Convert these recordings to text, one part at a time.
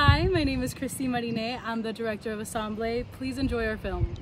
Hi, my name is Christy Marine. I'm the director of Assemble. Please enjoy our film.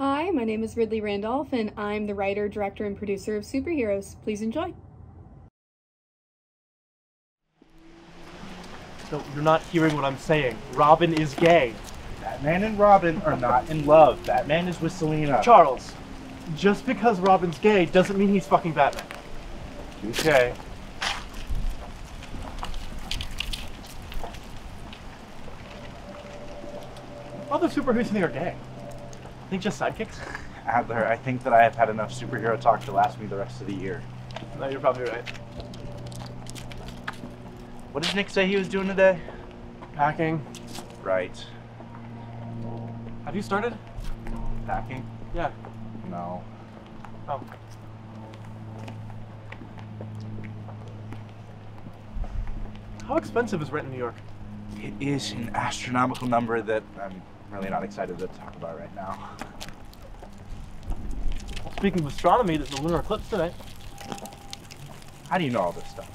Hi, my name is Ridley Randolph, and I'm the writer, director, and producer of Superheroes. Please enjoy. So you're not hearing what I'm saying. Robin is gay. Batman and Robin are not in love. Batman is with Selena. Charles, just because Robin's gay doesn't mean he's fucking Batman. Okay. All the superheroes you think are gay. I think just sidekicks? Adler, I think that I have had enough superhero talk to last me the rest of the year. No, you're probably right. What did Nick say he was doing today? Packing. Right. Have you started? Packing? Yeah. No. Oh. How expensive is rent in New York? It is an astronomical number that I'm really not excited to talk about right now. Well, speaking of astronomy, there's a lunar eclipse tonight. How do you know all this stuff?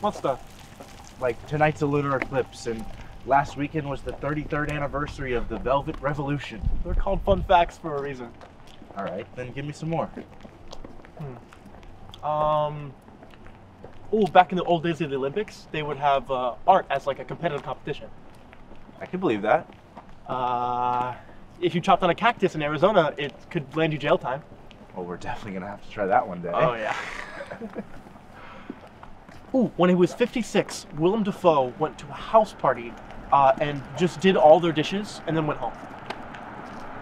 What stuff? Like, tonight's a lunar eclipse, and last weekend was the 33rd anniversary of the Velvet Revolution. They're called fun facts for a reason. All right, then give me some more. Oh, back in the old days of the Olympics, they would have art as like a competitive competition. I can believe that. If you chopped on a cactus in Arizona, it could land you jail time. Well, we're definitely gonna have to try that one day. Oh yeah. Ooh, when he was 56, Willem Dafoe went to a house party and just did all their dishes and then went home.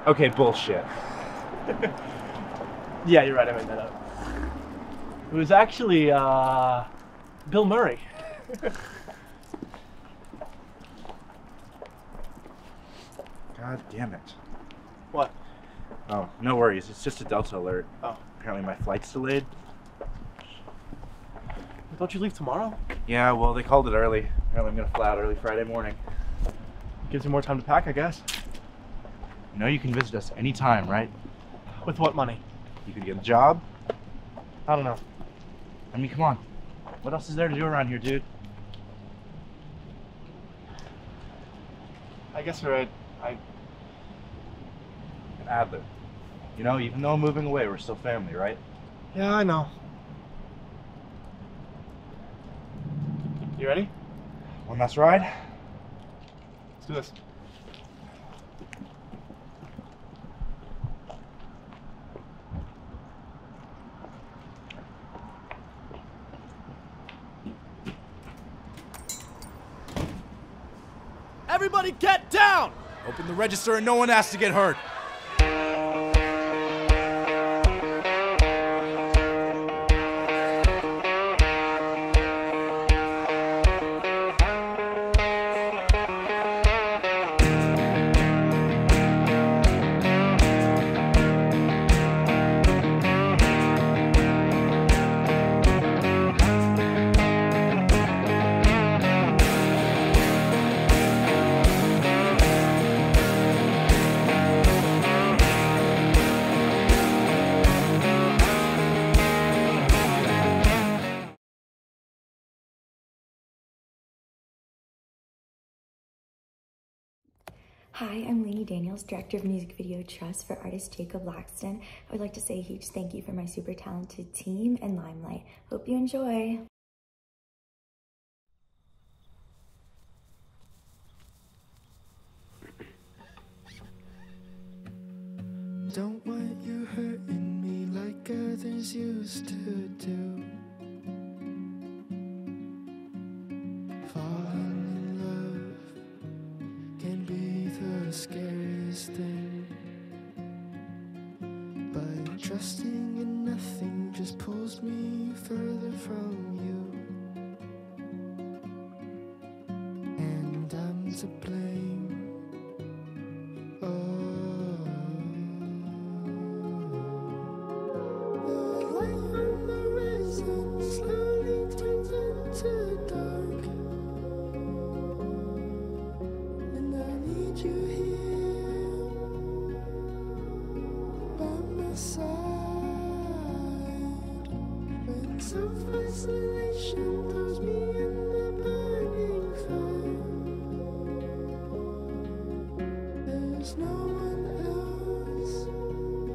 Okay, bullshit. Yeah, you're right, I made that up. It was actually Bill Murray. God damn it. What? Oh, no worries, it's just a Delta alert. Oh. Apparently my flight's delayed. Don't you leave tomorrow? Yeah, well, they called it early. Apparently I'm gonna fly out early Friday morning. Gives you more time to pack, I guess. You know you can visit us anytime, right? With what money? You could get a job. I don't know. I mean, come on. What else is there to do around here, dude? I guess you're right. Adler. You know, even though I'm moving away, we're still family, right? Yeah, I know. You ready? One last ride? Let's do this. Everybody get down! Open the register and no one has to get hurt. Hi, I'm Lainey Daniels, Director of Music Video Trust for artist Jacob Laxton. I would like to say a huge thank you for my super talented team and Limelight. Hope you enjoy. Don't want you hurting me like others used to do. Scariest thing, but trusting in nothing just pulls me further from you, and I'm to blame. Oh, the light on the horizon slowly turns into dark. There's no one else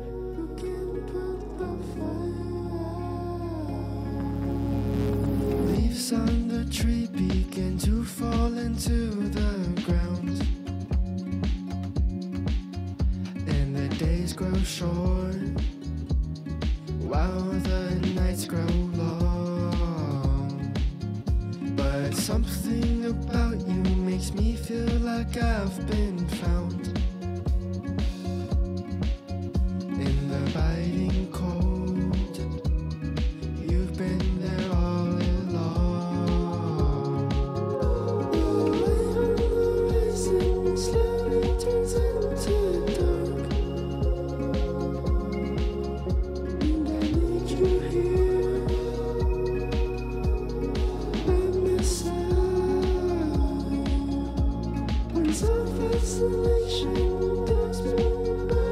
shore while the nights grow long. But something about you makes me feel like I've been found in the biting cold. You've been there all along. The horizon slowly turns into dark. And I need you here by my side. When self-isolation does me by.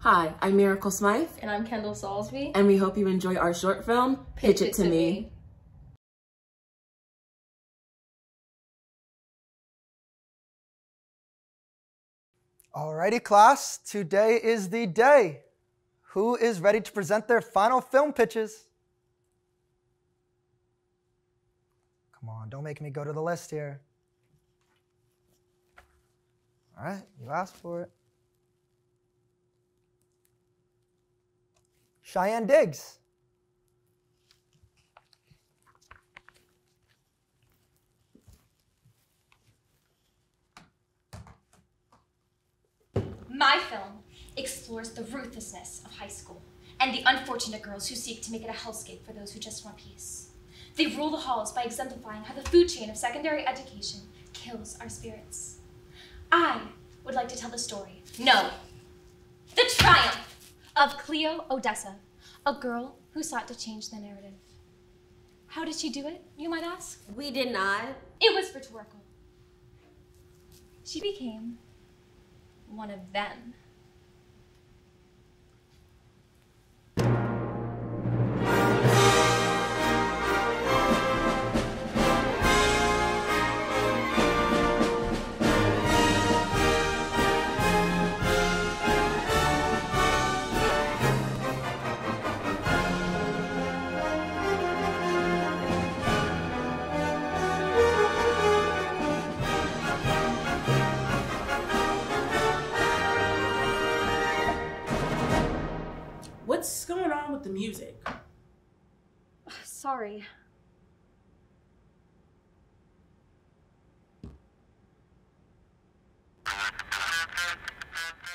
Hi, I'm Miracle Smythe. And I'm Kendall Salisbury. And we hope you enjoy our short film, Pitch It to Me. Alrighty, class. Today is the day. Who is ready to present their final film pitches? Come on, don't make me go to the list here. Alright, you asked for it. Cheyenne Diggs. My film explores the ruthlessness of high school and the unfortunate girls who seek to make it a hellscape for those who just want peace. They rule the halls by exemplifying how the food chain of secondary education kills our spirits. I would like to tell the story, no, the triumph of Cleo Odessa, a girl who sought to change the narrative. How did she do it, you might ask? We did not. It was rhetorical. She became one of them. What's going on with the music? Sorry.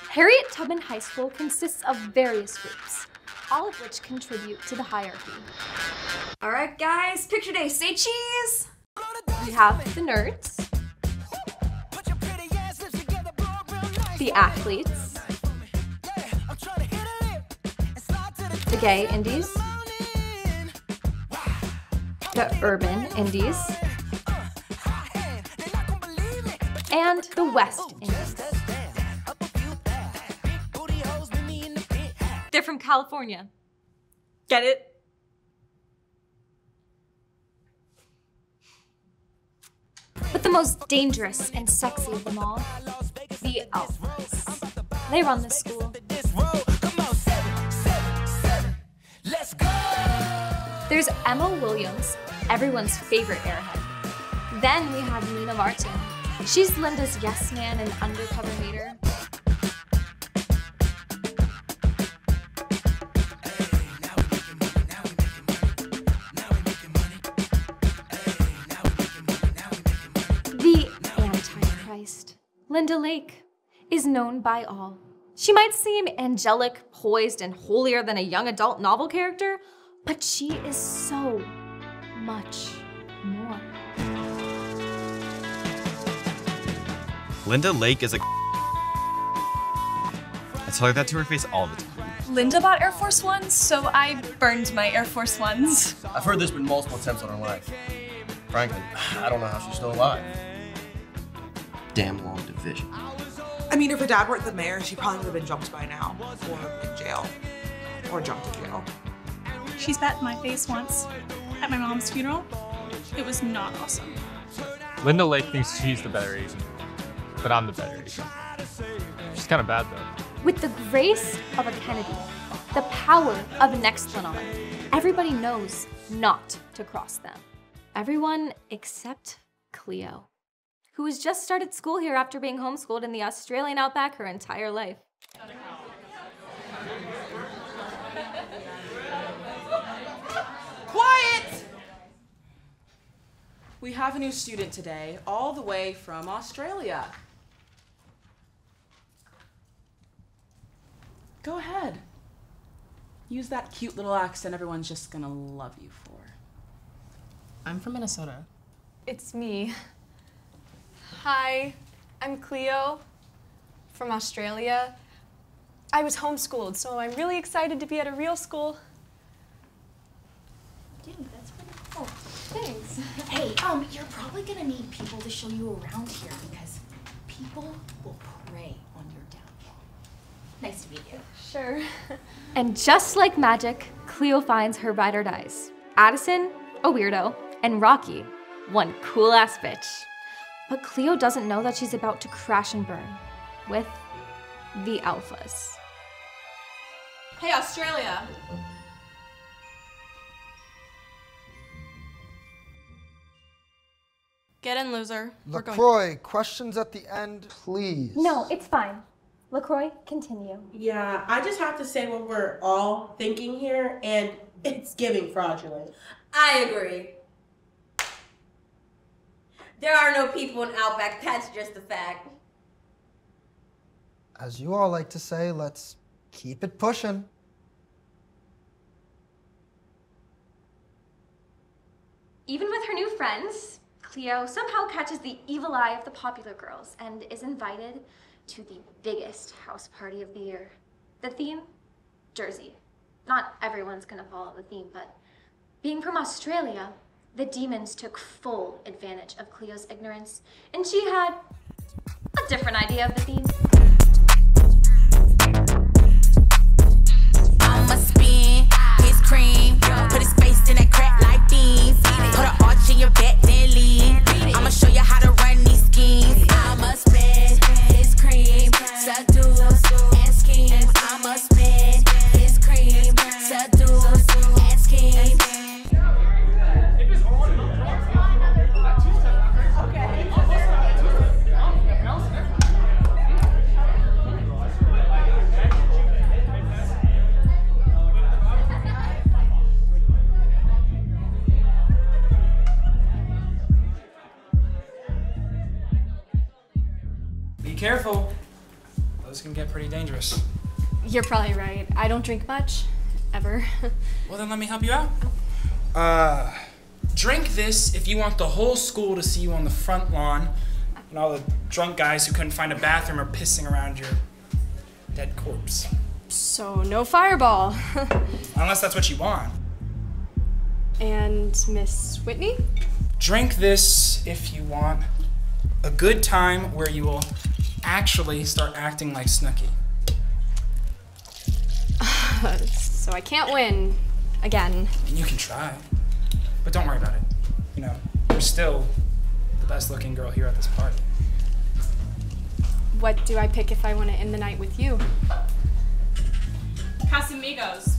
Harriet Tubman High School consists of various groups, all of which contribute to the hierarchy. All right, guys, picture day, say cheese! We have the nerds, the athletes, the gay indies, the urban indies, and the West Indies. They're from California. Get it? But the most dangerous and sexy of them all, the Alphas. They run the school. There's Emma Williams, everyone's favorite airhead. Then we have Nina Martin. She's Linda's yes man and undercover hater. The Antichrist, Linda Lake, is known by all. She might seem angelic, poised, and holier than a young adult novel character, but she is so much more. Linda Lake is a I tell her that to her face all the time. Linda bought Air Force Ones, so I burned my Air Force Ones. I've heard there's been multiple attempts on her life. Frankly, I don't know how she's still alive. Damn long division. I mean, if her dad weren't the mayor, she probably would have been jumped by now, or in jail, or jumped to jail. She's bat in my face once at my mom's funeral. It was not awesome. Linda Lake thinks she's the better agent, but I'm the better agent. She's kind of bad, though. With the grace of a Kennedy, the power of an Explanon, everybody knows not to cross them. Everyone except Cleo, who has just started school here after being homeschooled in the Australian outback her entire life. Quiet! We have a new student today, all the way from Australia. Go ahead. Use that cute little accent everyone's just gonna love you for. I'm from Minnesota. It's me. Hi, I'm Cleo from Australia. I was homeschooled, so I'm really excited to be at a real school. Dude, that's pretty cool. Thanks. Hey, you're probably gonna need people to show you around here because people will prey on your downfall. Nice to meet you. Sure. And just like magic, Cleo finds her ride or dies. Addison, a weirdo, and Rocky, one cool ass bitch. But Cleo doesn't know that she's about to crash and burn with the alphas. Hey, Australia. Get in, loser. LaCroix, questions at the end, please. No, it's fine. LaCroix, continue. Yeah, I just have to say what we're all thinking here, and it's giving fraudulent. I agree. There are no people in Outback, that's just a fact. As you all like to say, let's keep it pushing. Even with her new friends, Cleo somehow catches the evil eye of the popular girls and is invited to the biggest house party of the year. The theme? Jersey. Not everyone's gonna follow the theme, but being from Australia, the demons took full advantage of Cleo's ignorance, and she had a different idea of the theme. I'ma spin his cream, put his face in that crack like beans, put an arch in your back, then lean. I'ma show you how to run these schemes. I'ma spin his cream, seduce and scheme. I'ma spin his cream, seduce and scheme. Careful, those can get pretty dangerous. You're probably right. I don't drink much, ever. Well then let me help you out. Drink this if you want the whole school to see you on the front lawn and all the drunk guys who couldn't find a bathroom are pissing around your dead corpse. So no Fireball. Unless that's what you want. And Miss Whitney? Drink this if you want a good time where you will actually start acting like Snooki. So I can't win again. And you can try, but don't worry about it. You know, you're still the best looking girl here at this party. What do I pick if I want to end the night with you? Casamigos.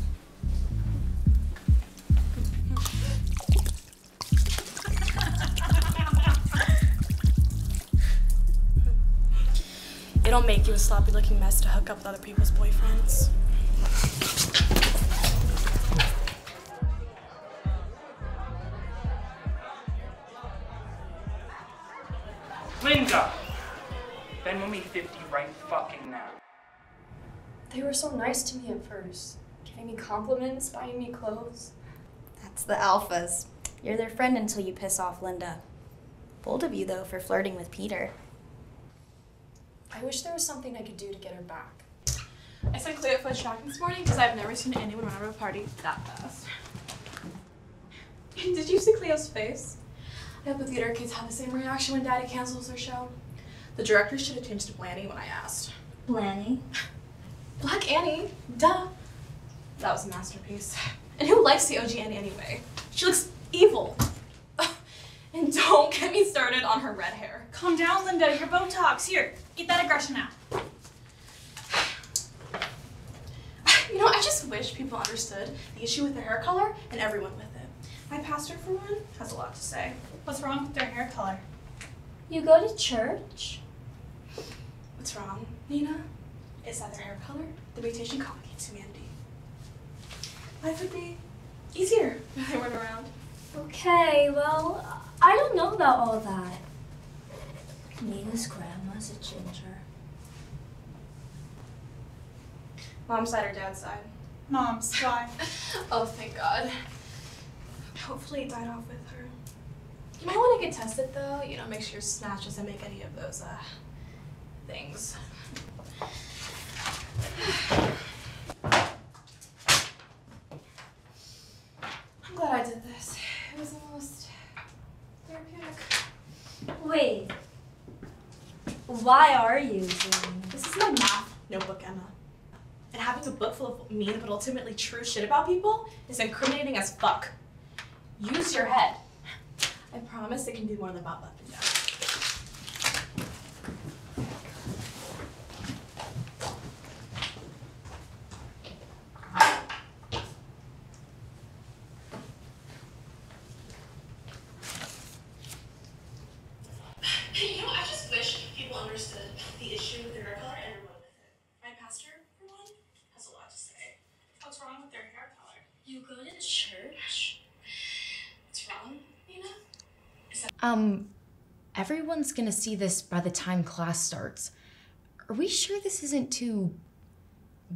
It'll make you a sloppy-looking mess to hook up with other people's boyfriends. Linda! Ben will meet 50 right fucking now. They were so nice to me at first. Giving me compliments, buying me clothes. That's the alphas. You're their friend until you piss off Linda. Bold of you, though, for flirting with Peter. I wish there was something I could do to get her back. I sent Cleo for a shock this morning because I've never seen anyone run out of a party that fast. Did you see Cleo's face? I hope the theater kids have the same reaction when Daddy cancels their show. The director should have changed to Blanny when I asked. Blanny? Black Annie, duh. That was a masterpiece. And who likes the OG Annie anyway? She looks evil. And don't get me started on her red hair. Calm down, Linda, your Botox. Here, get that aggression out. You know, I just wish people understood the issue with their hair color and everyone with it. My pastor, for one, has a lot to say. What's wrong with their hair color? You go to church? What's wrong, Nina? Is that their hair color? The mutation complicates humanity. Life would be easier if they weren't around. Okay, well, I don't know about all that. Nina's grandma's a ginger. Mom's side or dad's side? Mom's side. Oh, thank God. Hopefully it died off with her. You might want to get tested, though. You know, make sure your snatch doesn't make any of those, things. I'm glad I did this. It was almost therapeutic. Wait. Why are you doing this? This is my math notebook, Emma. And having a book full of mean but ultimately true shit about people is incriminating as fuck. Use your head. I promise it can do more than bob up and down. Everyone's gonna see this by the time class starts. Are we sure this isn't too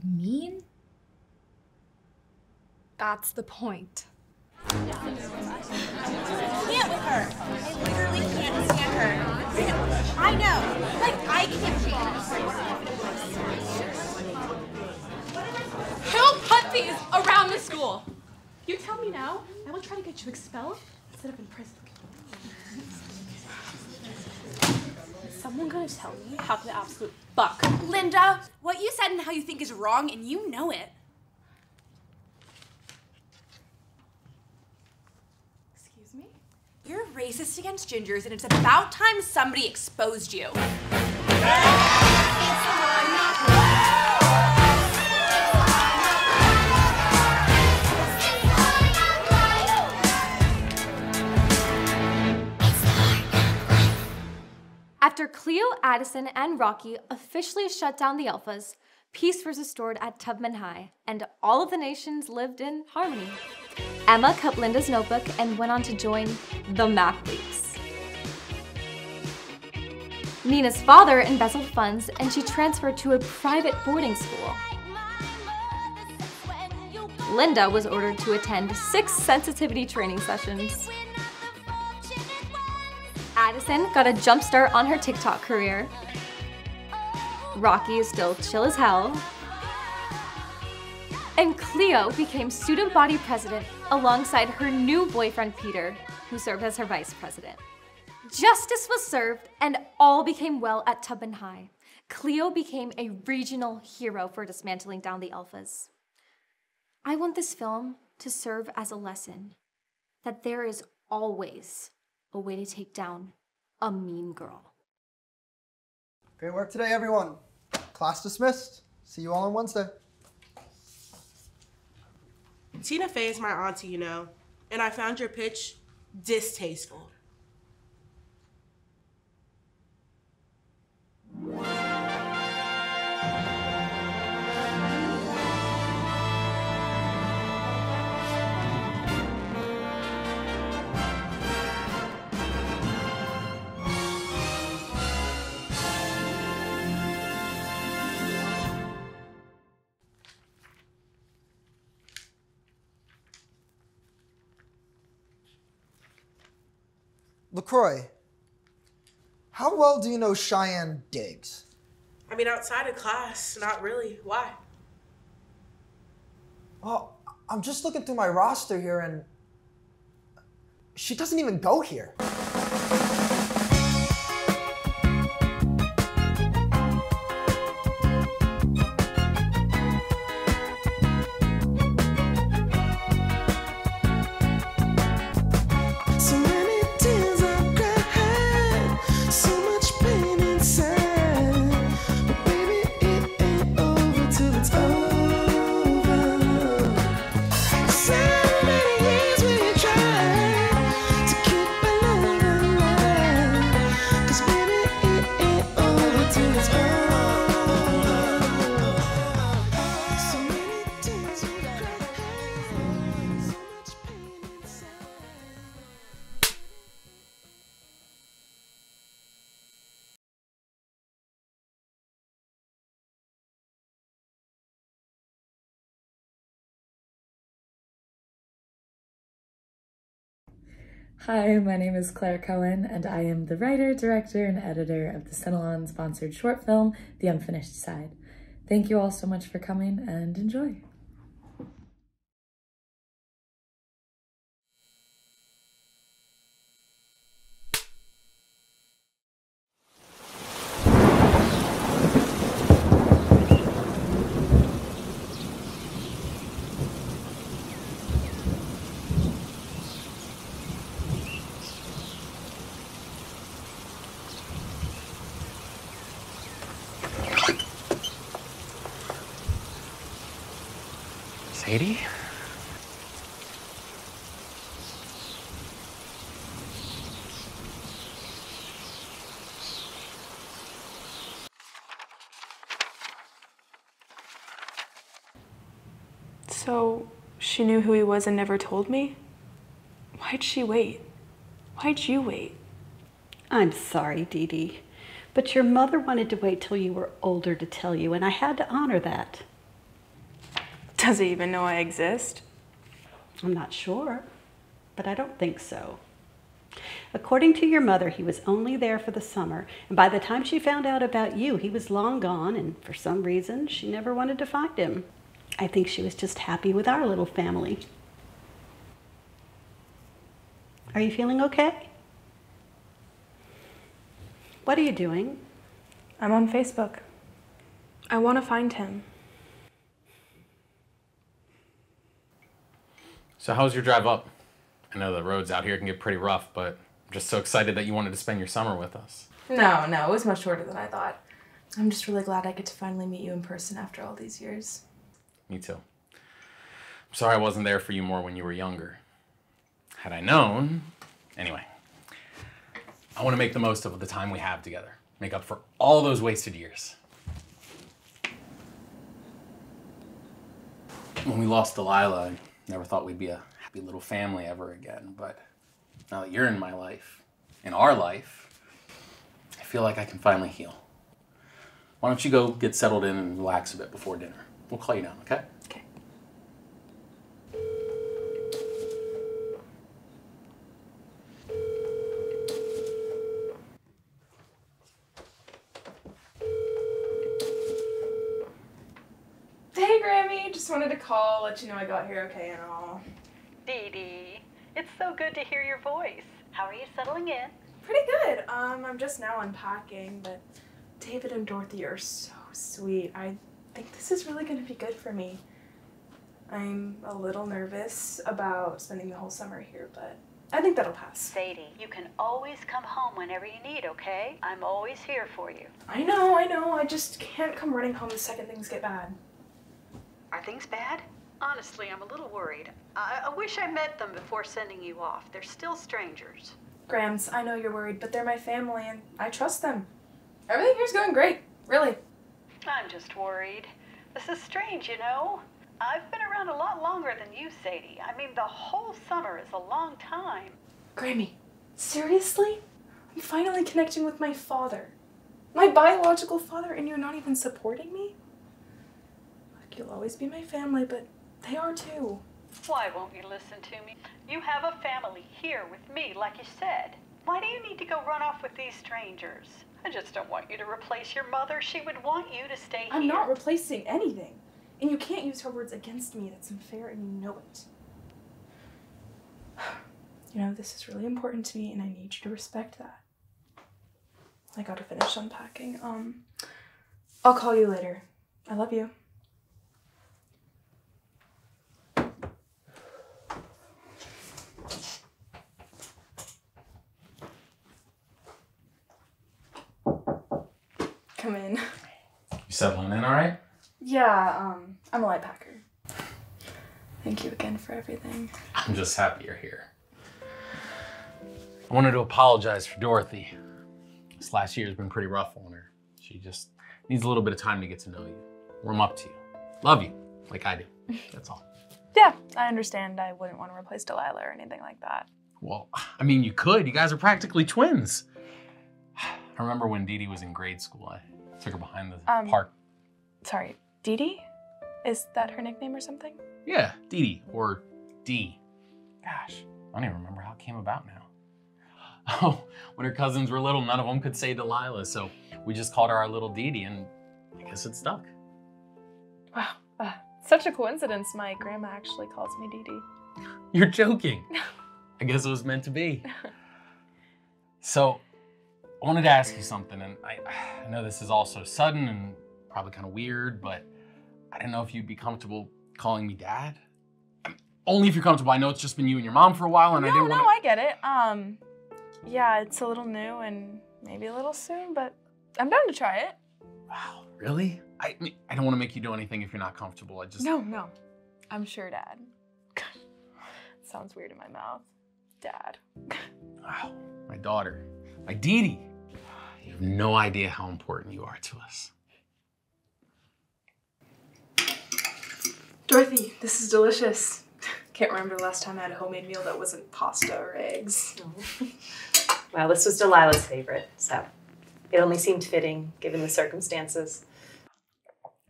mean? That's the point. I can't with her. I literally can't stand her. I know. Like, I can't change. He'll put these around the school. You tell me now, I will try to get you expelled instead of in prison. Someone gonna tell me how to the absolute fuck. Linda, what you said and how you think is wrong, and you know it. Excuse me? You're racist against gingers, and it's about time somebody exposed you. After Cleo, Addison, and Rocky officially shut down the Alphas, peace was restored at Tubman High, and all of the nations lived in harmony. Emma cut Linda's notebook and went on to join the Math Leaks. Nina's father embezzled funds, and she transferred to a private boarding school. Linda was ordered to attend 6 sensitivity training sessions. Addison got a jump start on her TikTok career. Rocky is still chill as hell. And Cleo became student body president alongside her new boyfriend Peter, who served as her vice president. Justice was served and all became well at Tubman High. Cleo became a regional hero for dismantling down the Alphas. I want this film to serve as a lesson that there is always a way to take down a mean girl. Great work today, everyone. Class dismissed. See you all on Wednesday. Tina Fey is my auntie, you know, and I found your pitch distasteful. LaCroix, how well do you know Cheyenne Diggs? I mean, outside of class, not really. Why? Oh, I'm just looking through my roster here and she doesn't even go here. Hi, my name is Claire Cohen, and I am the writer, director, and editor of the Cinelon-sponsored short film, The Unfinished Side. Thank you all so much for coming, and enjoy. Sadie? So, she knew who he was and never told me? Why'd she wait? Why'd you wait? I'm sorry, Dee Dee, but your mother wanted to wait till you were older to tell you, and I had to honor that. Does he even know I exist? I'm not sure, but I don't think so. According to your mother, he was only there for the summer, and by the time she found out about you, he was long gone, and for some reason, she never wanted to find him. I think she was just happy with our little family. Are you feeling okay? What are you doing? I'm on Facebook. I want to find him. So how's your drive up? I know the roads out here can get pretty rough, but I'm just so excited that you wanted to spend your summer with us. No, it was much shorter than I thought. I'm just really glad I get to finally meet you in person after all these years. Me too. I'm sorry I wasn't there for you more when you were younger. Had I known. Anyway, I want to make the most of the time we have together. Make up for all those wasted years. When we lost Delilah, never thought we'd be a happy little family ever again, but now that you're in my life, in our life, I feel like I can finally heal. Why don't you go get settled in and relax a bit before dinner? We'll call you down, okay? Okay. Just wanted to call, let you know I got here okay and all. Dee Dee, it's so good to hear your voice. How are you settling in? Pretty good. I'm just now unpacking, but David and Dorothy are so sweet. I think this is really going to be good for me. I'm a little nervous about spending the whole summer here, but I think that'll pass. Sadie, you can always come home whenever you need, okay? I'm always here for you. I know. I just can't come running home the second things get bad. Are things bad? Honestly, I'm a little worried. I wish I met them before sending you off. They're still strangers. Grams, I know you're worried, but they're my family and I trust them. Everything here's going great, really. I'm just worried. This is strange, you know? I've been around a lot longer than you, Sadie. I mean, the whole summer is a long time. Grammy, seriously? I'm finally connecting with my father. My biological father, and you're not even supporting me? You'll always be my family, but they are too. Why won't you listen to me? You have a family here with me, like you said. Why do you need to go run off with these strangers? I just don't want you to replace your mother. She would want you to stay here. I'm not replacing anything. And you can't use her words against me. That's unfair, and you know it. You know, this is really important to me, and I need you to respect that. I gotta finish unpacking. I'll call you later. I love you. Come in. You settling in all right? Yeah, I'm a light packer. Thank you again for everything. I'm just happy you're here. I wanted to apologize for Dorothy. This last year has been pretty rough on her. She just needs a little bit of time to get to know you, warm up to you, love you like I do. That's all. Yeah, I understand. I wouldn't want to replace Delilah or anything like that. Well, I mean, you could. You guys are practically twins. I remember when Dee Dee was in grade school, I took her behind the park. Sorry, Dee Dee? Is that her nickname or something? Yeah, Dee Dee or Dee. Gosh, I don't even remember how it came about now. Oh, when her cousins were little, none of them could say Delilah, so we just called her our little Dee Dee, and I guess it stuck. Wow, such a coincidence. My grandma actually calls me Dee Dee. You're joking. I guess it was meant to be. So, I wanted to ask you something, and I know this is all so sudden and probably kind of weird, but I don't know if you'd be comfortable calling me Dad. Only if you're comfortable. I know it's just been you and your mom for a while, and No, I get it. Yeah, it's a little new and maybe a little soon, but I'm down to try it. Wow, really? I don't want to make you do anything if you're not comfortable. I just... No. I'm sure, Dad. Sounds weird in my mouth. Dad. Wow, my daughter. My Dee Dee. You have no idea how important you are to us. Dorothy, this is delicious. Can't remember the last time I had a homemade meal that wasn't pasta or eggs. No. Well, this was Delilah's favorite, so it only seemed fitting given the circumstances.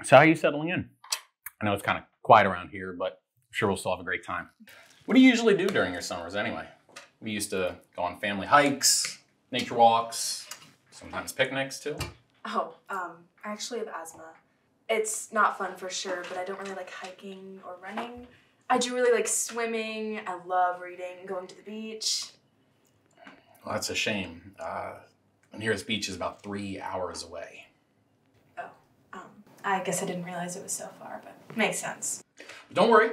So how are you settling in? I know it's kind of quiet around here, but I'm sure we'll still have a great time. What do you usually do during your summers anyway? We used to go on family hikes, nature walks, sometimes picnics too. Oh, I actually have asthma. It's not fun for sure, but I don't really like hiking or running. I do really like swimming. I love reading, going to the beach. Well, that's a shame. The nearest beach is about 3 hours away. Oh, I guess I didn't realize it was so far, but makes sense. But don't worry.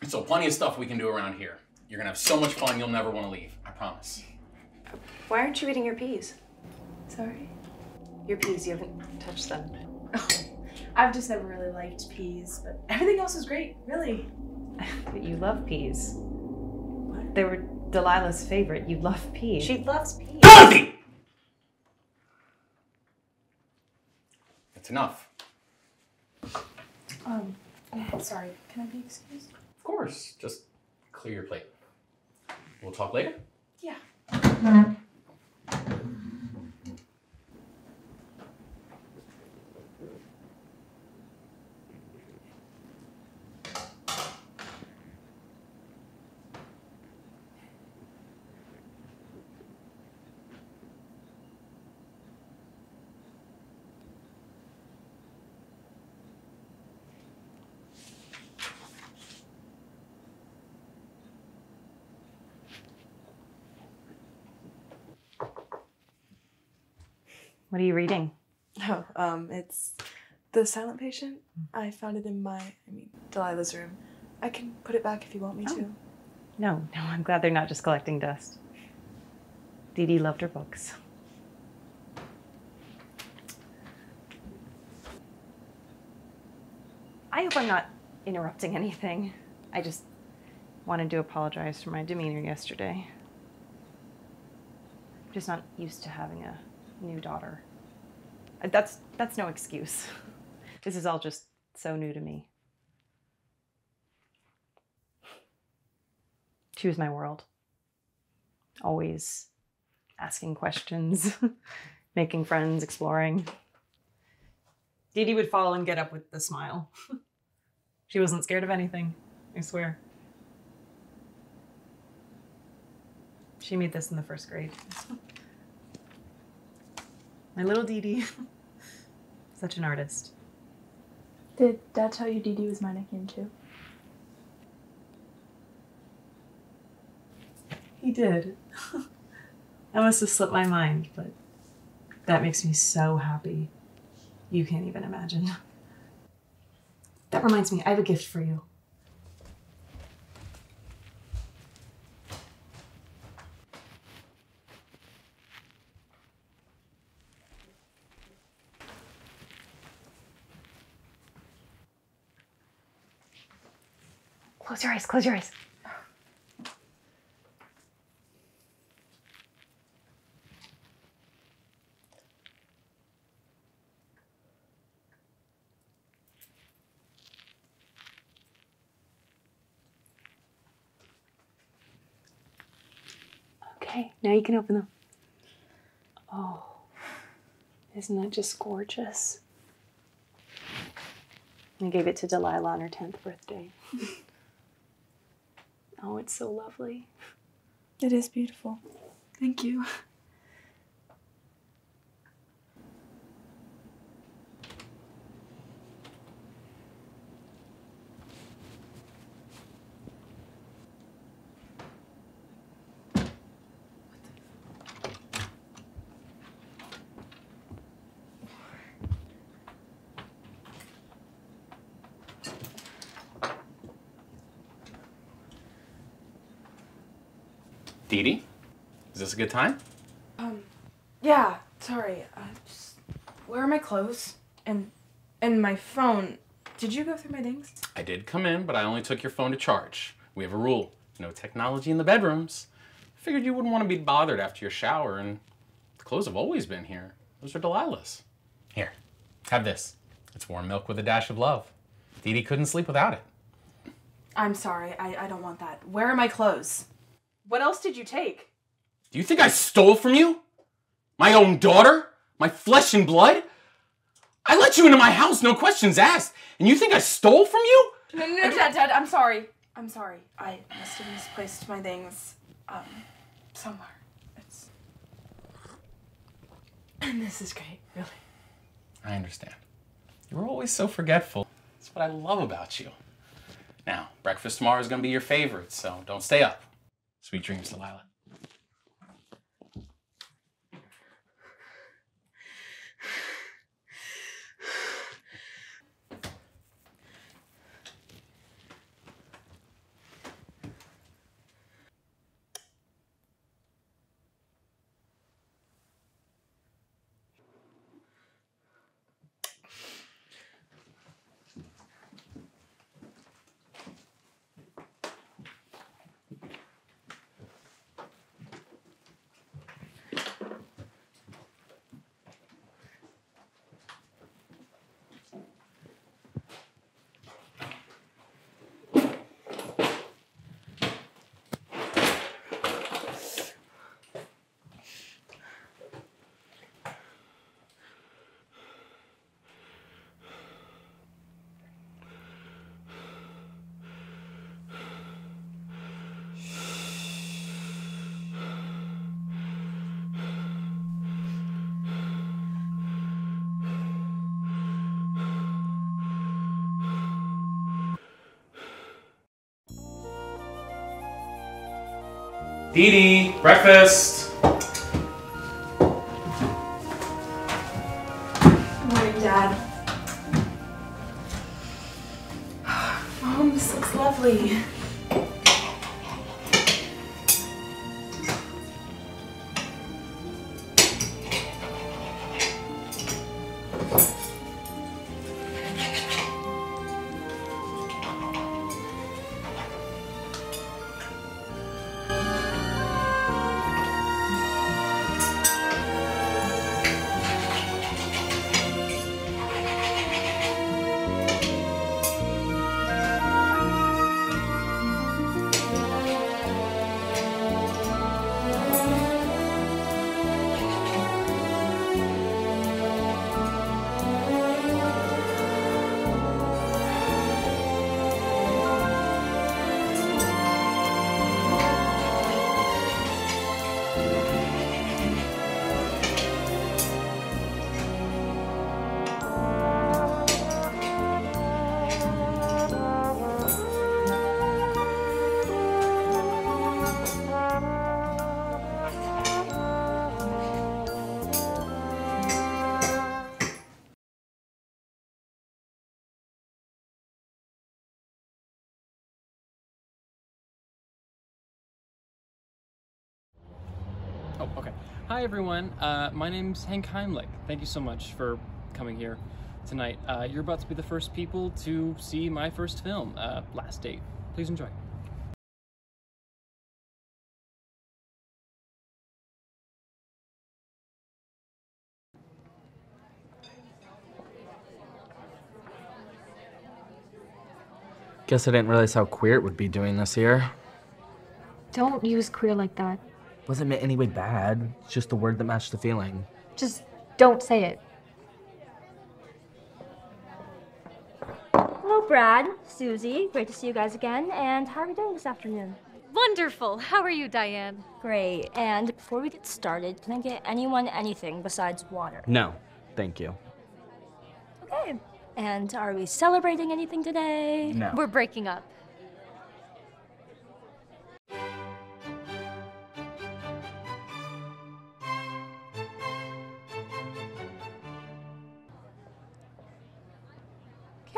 There's still plenty of stuff we can do around here. You're gonna have so much fun, you'll never want to leave, I promise. Why aren't you eating your peas? Sorry? Your peas, you haven't touched them. Oh, I've just never really liked peas, but everything else is great, really. But you love peas. What? They were Delilah's favorite. You love peas. She loves peas. Dorothy! That's enough. Sorry, can I be excused? Of course, just clear your plate. We'll talk later? Yeah. Mm-hmm. What are you reading? Oh, it's The Silent Patient. I found it in Delilah's room. I can put it back if you want me to. No, I'm glad they're not just collecting dust. Dee Dee loved her books. I hope I'm not interrupting anything. I just wanted to apologize for my demeanor yesterday. I'm just not used to having a new daughter. That's no excuse. This is all just so new to me. She was my world. Always asking questions, making friends, exploring. Dee Dee would fall and get up with a smile. She wasn't scared of anything, I swear. She made this in the first grade. My little Dee Dee, such an artist. Did Dad tell you Dee Dee was my nickname too? He did. I must have slipped my mind, but that makes me so happy. You can't even imagine. That reminds me, I have a gift for you. Close your eyes, close your eyes. Okay, now you can open them. Oh, isn't that just gorgeous? I gave it to Delilah on her 10th birthday. Oh, it's so lovely. It is beautiful. Thank you. Dee Dee, is this a good time? Yeah, sorry. Just, where are my clothes? And my phone. Did you go through my things? I did come in, but I only took your phone to charge. We have a rule, no technology in the bedrooms. I figured you wouldn't want to be bothered after your shower, and the clothes have always been here. Those are Delilah's. Here, have this. It's warm milk with a dash of love. Dee Dee couldn't sleep without it. I'm sorry, I don't want that. Where are my clothes? What else did you take? Do you think I stole from you? My own daughter? My flesh and blood? I let you into my house, no questions asked, and you think I stole from you? No, no, no, Dad, I'm sorry. I'm sorry. I must have misplaced my things, somewhere. It's... And this is great, really. I understand. You were always so forgetful. That's what I love about you. Now, breakfast tomorrow is gonna be your favorite, so don't stay up. Sweet dreams, Delilah. Dee Dee, breakfast. Good morning, Dad. Mom, this looks lovely. Okay. Hi everyone, my name's Hank Heimlich. Thank you so much for coming here tonight. You're about to be the first people to see my first film, Last Date. Please enjoy. Guess I didn't realize how queer it would be doing this here. Don't use queer like that. Wasn't meant any way bad. It's just the word that matched the feeling. Just don't say it. Hello, Brad, Susie. Great to see you guys again. And how are we doing this afternoon? Wonderful. How are you, Diane? Great. And before we get started, can I get anyone anything besides water? No, thank you. Okay. And are we celebrating anything today? No. We're breaking up.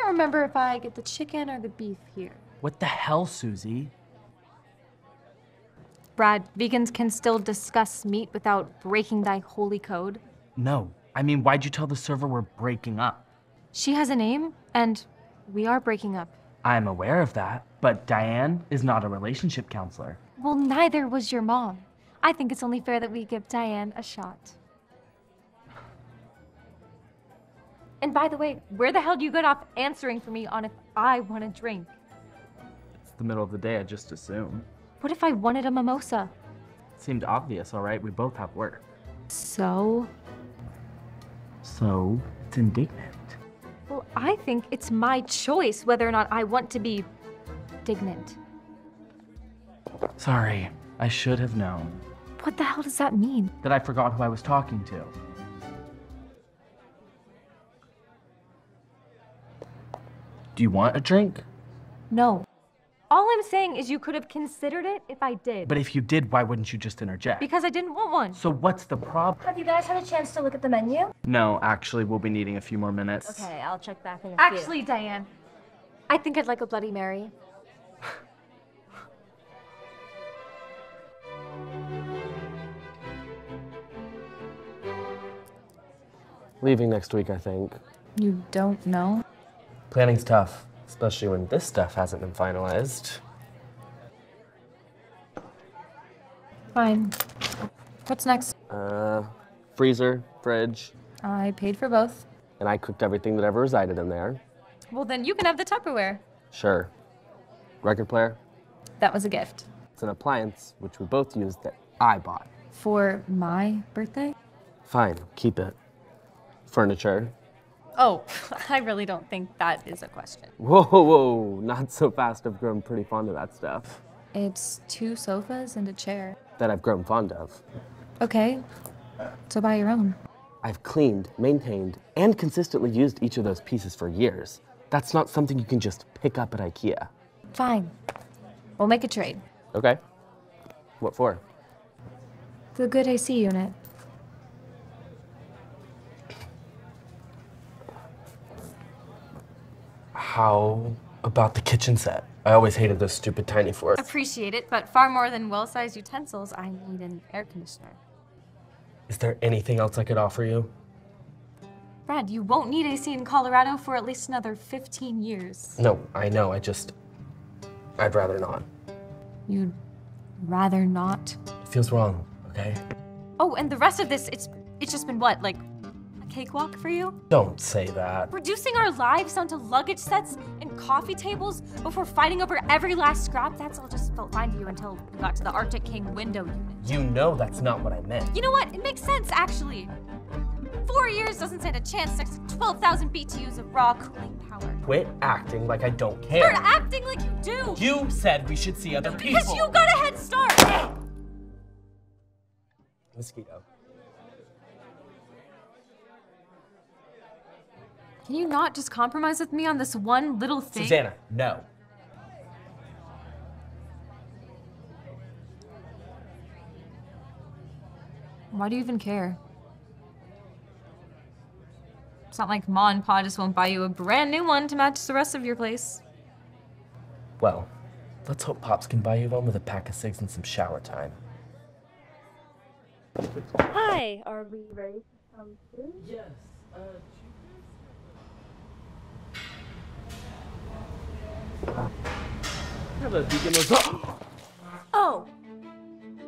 Remember if I get the chicken or the beef here. What the hell, Susie? Brad, vegans can still discuss meat without breaking thy holy code. No, I mean, why'd you tell the server we're breaking up? She has a name, and we are breaking up. I'm aware of that, but Diane is not a relationship counselor. Well, neither was your mom. I think it's only fair that we give Diane a shot. And by the way, where the hell do you get off answering for me on if I want a drink? It's the middle of the day, I just assume. What if I wanted a mimosa? It seemed obvious, all right? We both have work. So? So, it's indignant. Well, I think it's my choice whether or not I want to be indignant. Sorry, I should have known. What the hell does that mean? That I forgot who I was talking to. Do you want a drink? No. All I'm saying is you could have considered it if I did. But if you did, why wouldn't you just interject? Because I didn't want one. So what's the problem? Have you guys had a chance to look at the menu? No, actually, we'll be needing a few more minutes. Okay, I'll check back in a few. Actually, Diane, I think I'd like a Bloody Mary. Leaving next week, I think. You don't know? Planning's tough, especially when this stuff hasn't been finalized. Fine. What's next? Freezer, fridge. I paid for both. And I cooked everything that ever resided in there. Well, then you can have the Tupperware. Sure. Record player? That was a gift. It's an appliance, which we both used, that I bought. For my birthday? Fine, keep it. Furniture. Oh, I really don't think that is a question. Whoa, whoa, not so fast. I've grown pretty fond of that stuff. It's 2 sofas and a chair. That I've grown fond of. Okay, so buy your own. I've cleaned, maintained, and consistently used each of those pieces for years. That's not something you can just pick up at IKEA. Fine, we'll make a trade. Okay, what for? The good AC unit. How about the kitchen set? I always hated those stupid tiny forks. Appreciate it, but far more than well-sized utensils, I need an air conditioner. Is there anything else I could offer you? Brad, you won't need AC in Colorado for at least another 15 years. No, I know, I'd rather not. You'd rather not? It feels wrong, okay? Oh, and the rest of this, it's just been what, like, cakewalk for you? Don't say that. Reducing our lives down to luggage sets and coffee tables before fighting over every last scrap, that's all just felt fine to you until we got to the Arctic King window unit. You know that's not what I meant. You know what? It makes sense, actually. 4 years doesn't stand a chance next to 12,000 BTUs of raw cooling power. Quit acting like I don't care. Start acting like you do. You said we should see other people. Because you got a head start. Mosquito. Can you not just compromise with me on this one little thing? Susanna, no. Why do you even care? It's not like Ma and Pa just won't buy you a brand new one to match the rest of your place. Well, let's hope Pops can buy you one with a pack of cigs and some shower time. Hi, are we ready to come through? Yes. Hello, Deaconess. Oh!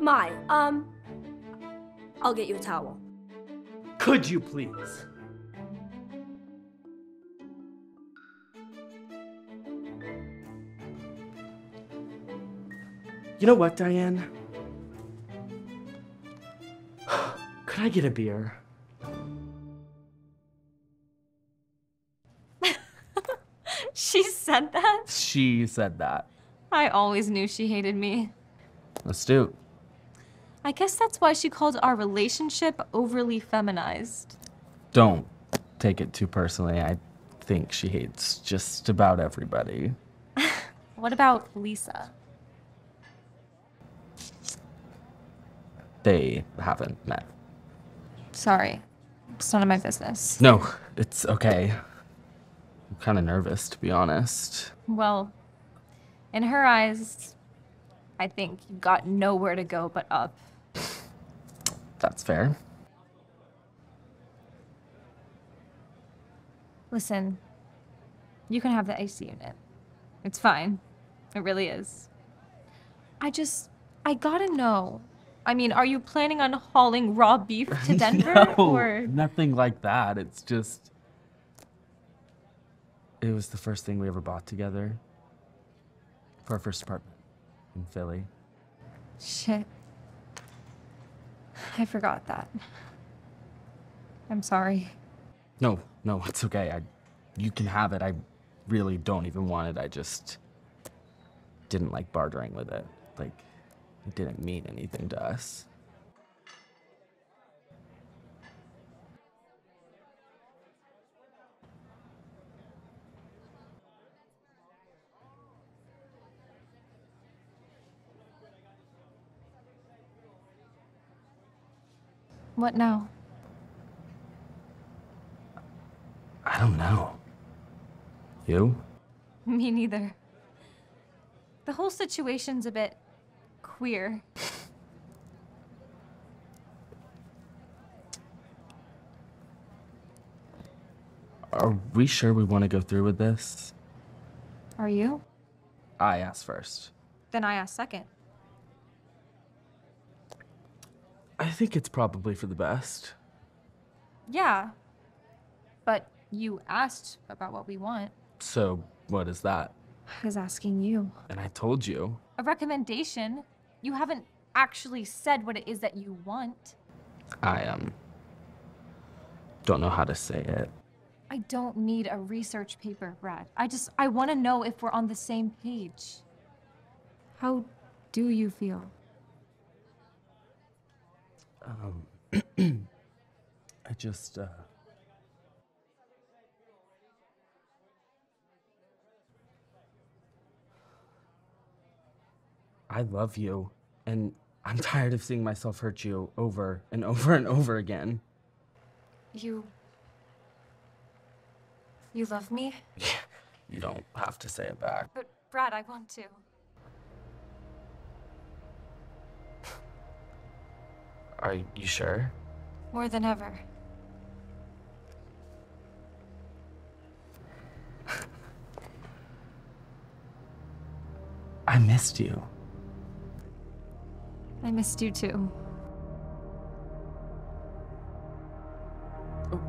My, I'll get you a towel. Could you please? You know what, Diane? Could I get a beer? She said that? She said that. I always knew she hated me. Astute. I guess that's why she called our relationship overly feminized. Don't take it too personally. I think she hates just about everybody. What about Lisa? They haven't met. Sorry, it's none of my business. No, it's okay. I'm kind of nervous, to be honest. Well, in her eyes, I think you got nowhere to go but up. That's fair. Listen, you can have the AC unit. It's fine. It really is. I gotta know. I mean, are you planning on hauling raw beef to Denver? No, nothing like that. It's just... It was the first thing we ever bought together. For our first apartment in Philly. Shit. I forgot that. I'm sorry. No, it's okay. You can have it. I really don't even want it. I just didn't like bartering with it. Like... It didn't mean anything to us. What now? I don't know. You? Me neither. The whole situation's a bit... queer. Are we sure we want to go through with this? Are you? I asked first. Then I asked second. I think it's probably for the best. Yeah. But you asked about what we want. So what is that? I was asking you. And I told you. A recommendation? You haven't actually said what it is that you want. I don't know how to say it. I don't need a research paper, Brad. I want to know if we're on the same page. How do you feel? I just, I love you, and I'm tired of seeing myself hurt you over and over and over again. You love me? Yeah, you don't have to say it back. But Brad, I want to. Are you sure? More than ever. I missed you. I missed you too. Oh,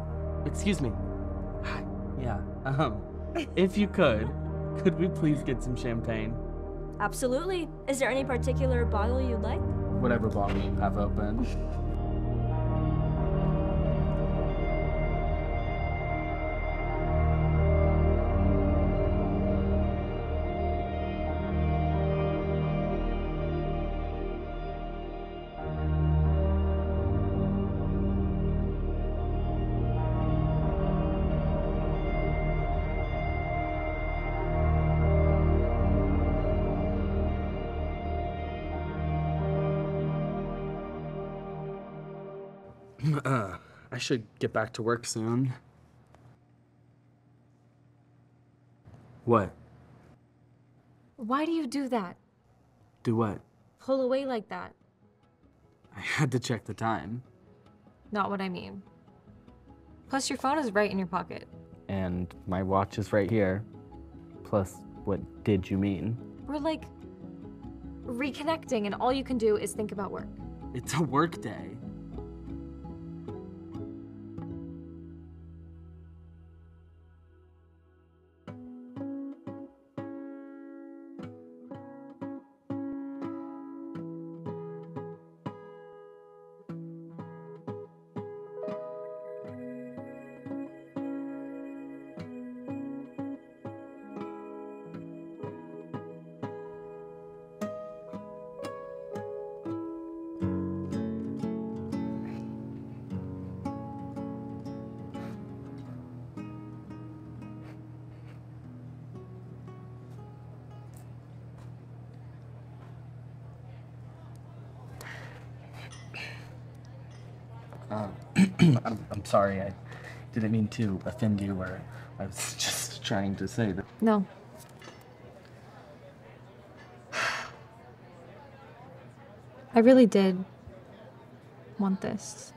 excuse me. Hi. Yeah. If you could we please get some champagne? Absolutely. Is there any particular bottle you'd like? Whatever bottle you have open. I should get back to work soon. What? Why do you do that? Do what? Pull away like that. I had to check the time. Not what I mean. Plus, your phone is right in your pocket. And my watch is right here. Plus, what did you mean? We're like reconnecting, and all you can do is think about work. It's a work day. I'm sorry, I didn't mean to offend you, or I was just trying to say that. No. I really did want this.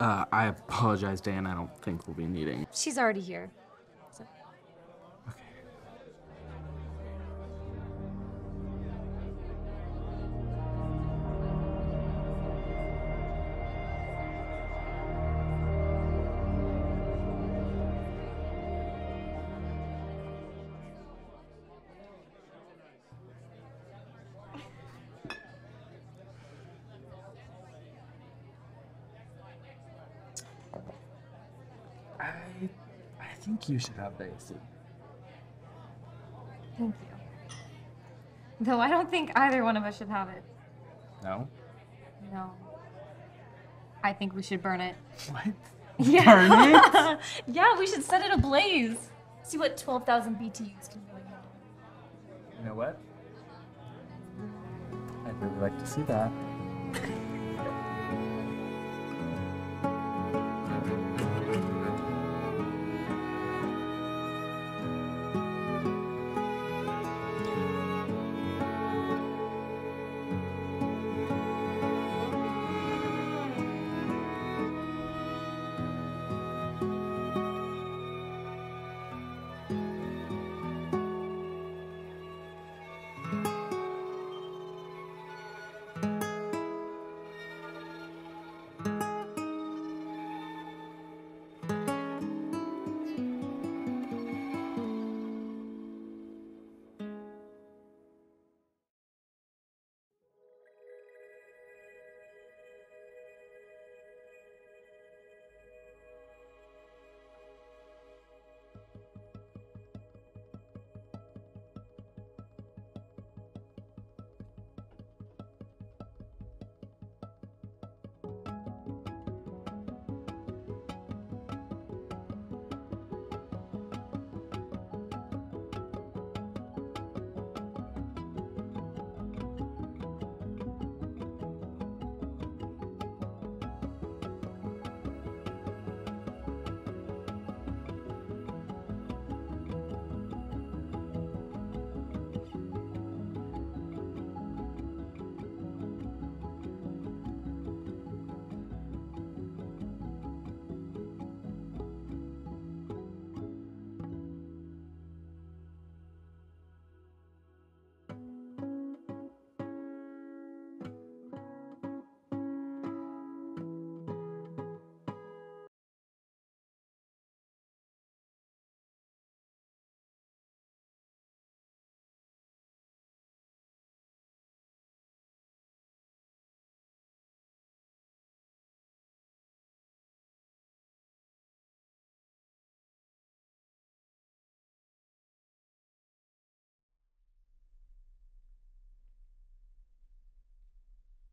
I apologize, Dan. I don't think we'll be needing. She's already here. I think you should have the AC. Thank you. Though I don't think either one of us should have it. No? No. I think we should burn it. What? Yeah. Burn it? Yeah, we should set it ablaze. See what 12,000 BTUs can really handle. You know what? I'd really like to see that.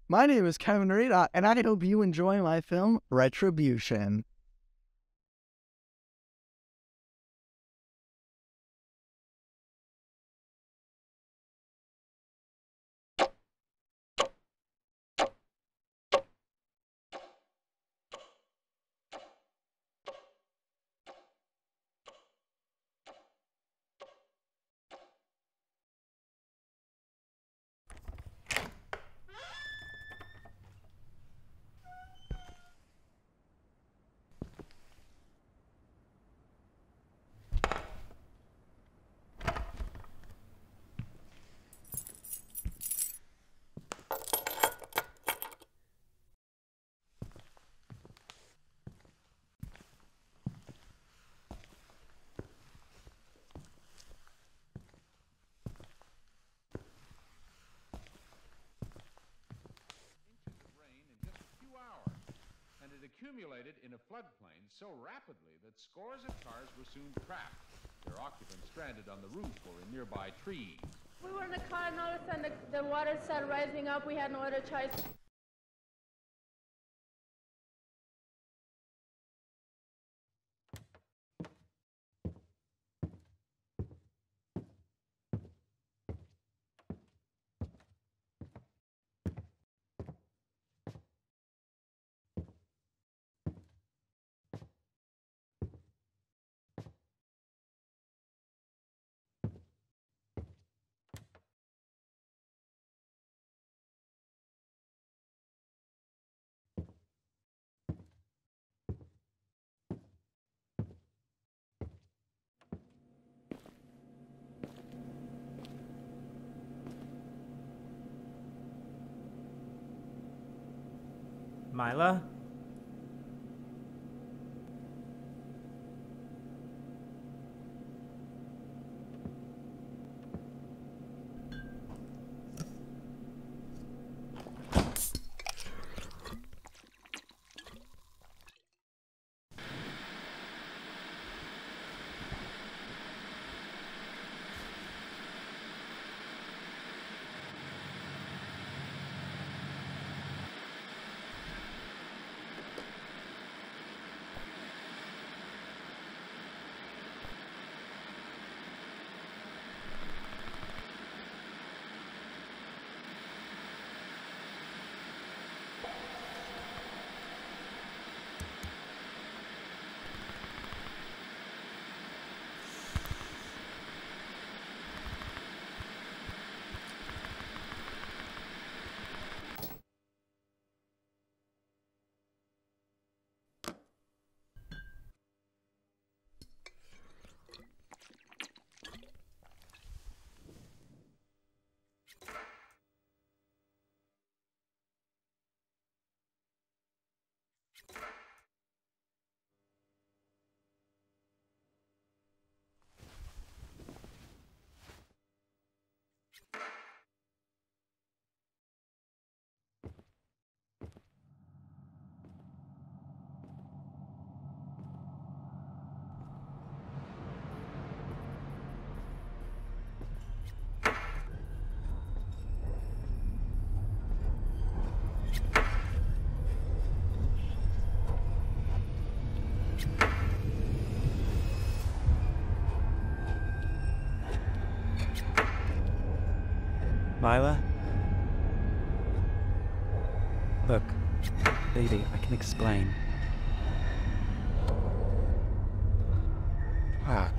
My name is Kevin Rita, and I hope you enjoy my film, Retribution. accumulated in a floodplain so rapidly that scores of cars were soon trapped, their occupants stranded on the roof or in nearby trees. We were in the car and all of a sudden the water started rising up. We had no other choice. Mila? Mila? Look, Dee Dee, I can explain. Fuck.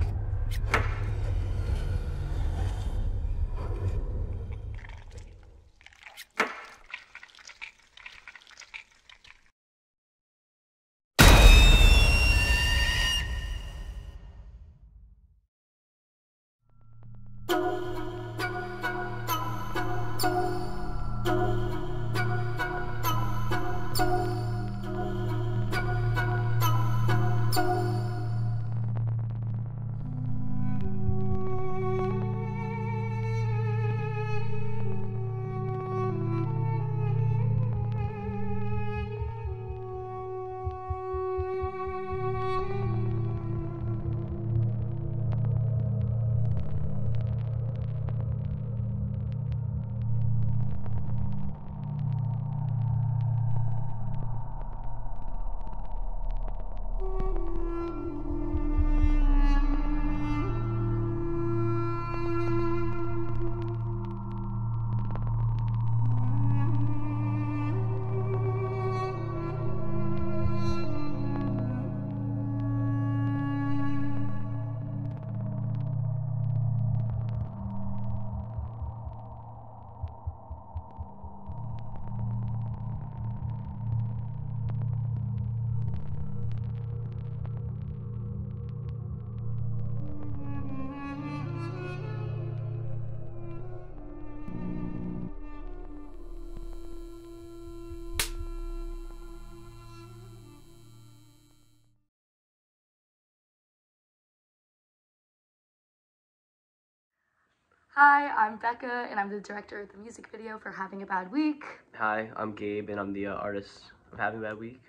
Hi, I'm Becca, and I'm the director of the music video for Having a Bad Week. Hi, I'm Gabe, and I'm the artist of Having a Bad Week.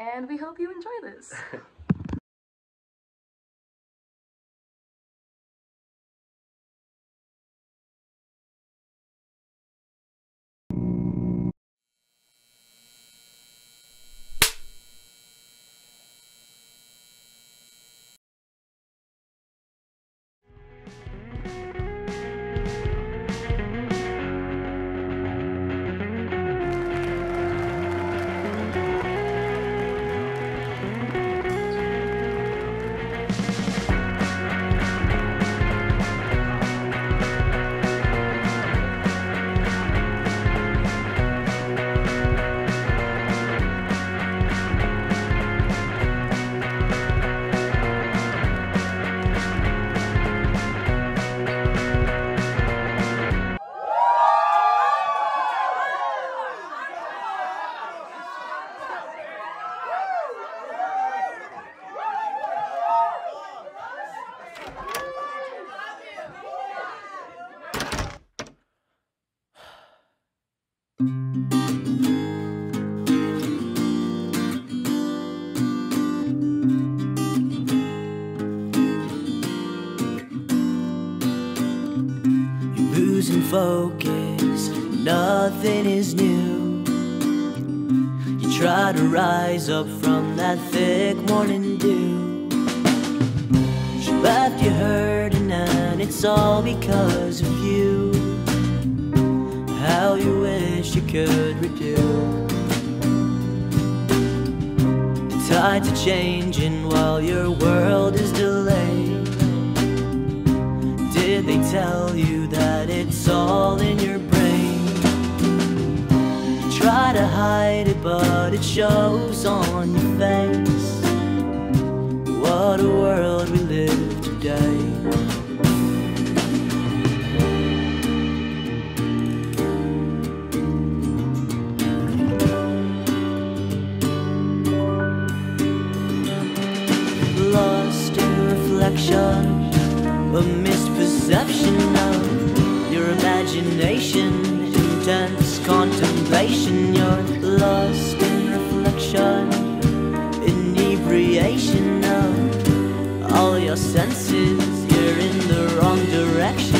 and we hope you enjoy this. Focus, nothing is new. You try to rise up from that thick morning dew. You laughed, you heard, and it's all because of you. How you wish you could repeal. The tides are changing while your world is delayed. Did they tell you that it's all in your brain? You try to hide it, but it shows on your face. What a world we live today. Lost in reflection, but misperception of your imagination, intense contemplation. You're lost in reflection, inebriation of all your senses. You're in the wrong direction.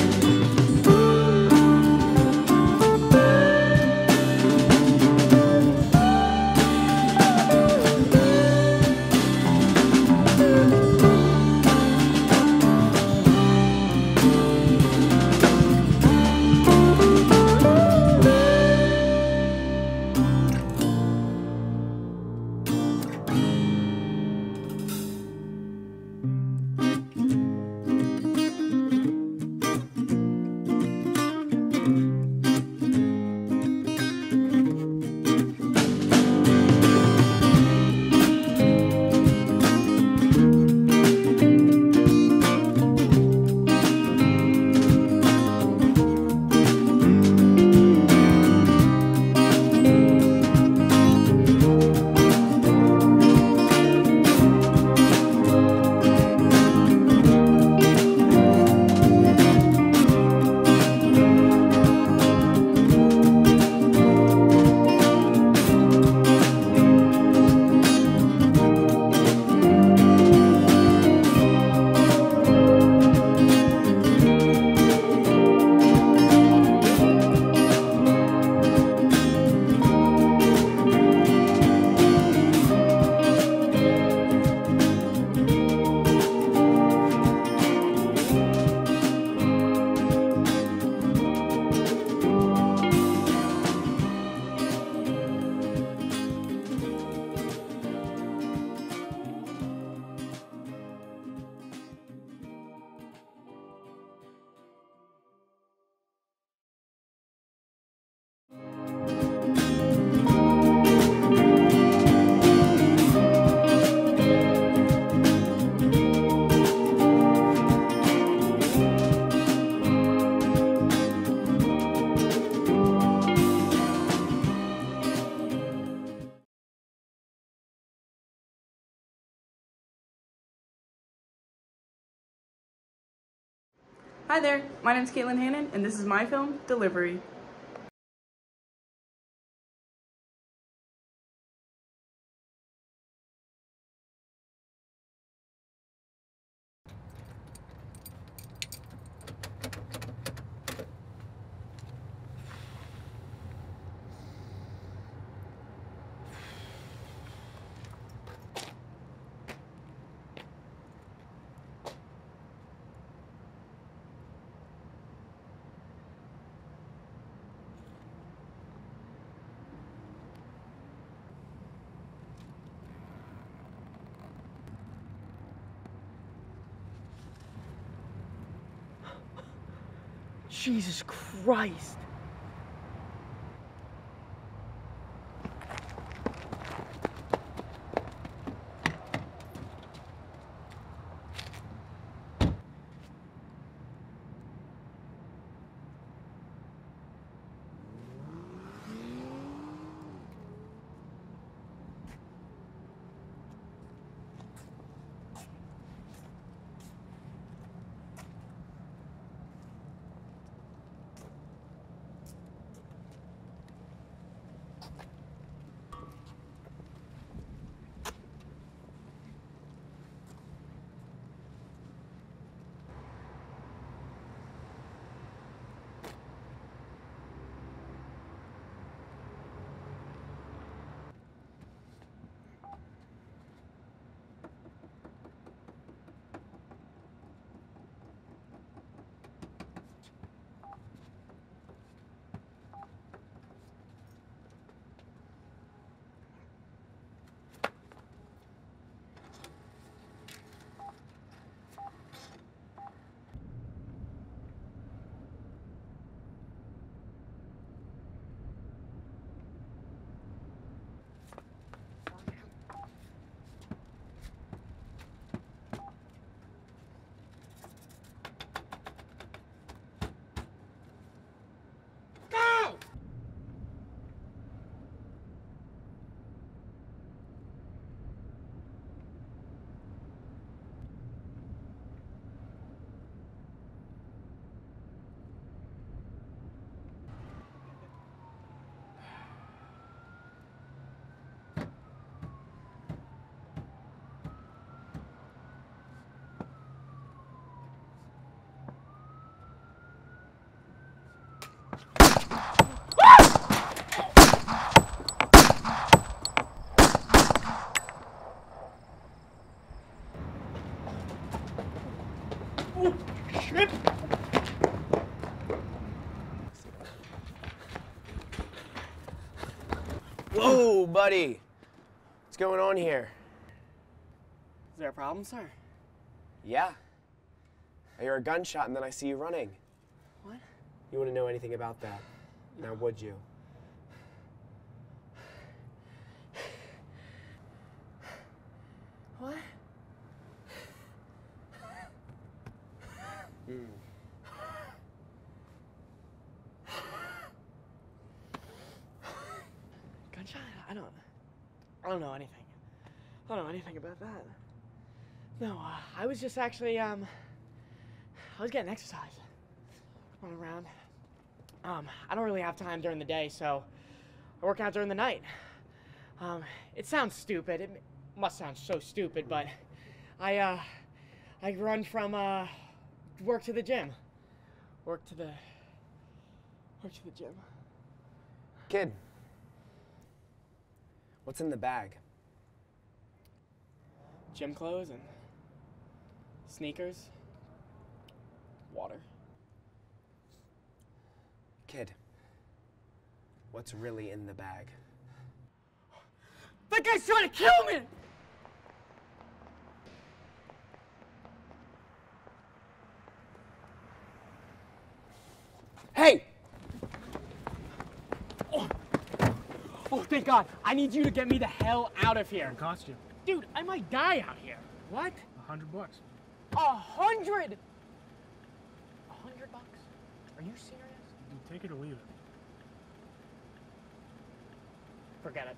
Hi there, my name's Caitlin Hannon, and this is my film, Delivery. Jesus Christ. Whoa, buddy. What's going on here? Is there a problem, sir? Yeah. I hear a gunshot and then I see you running. What? You wouldn't know anything about that. No. Now, would you? What? Mm. Gunshot? I don't know anything. I don't know anything about that. No, I was just actually, I was getting exercise. Running around. I don't really have time during the day, so I work out during the night. It sounds stupid. It must sound so stupid, but I run from, work to the gym. Work to the gym. Kid, what's in the bag? Gym clothes and sneakers, water. Kid, what's really in the bag? That guy's trying to kill me! Hey! Oh, thank God. I need you to get me the hell out of here. What cost you? Dude, I might die out here. What? $100. $100? $100? Are you serious? You take it or leave it. Forget it.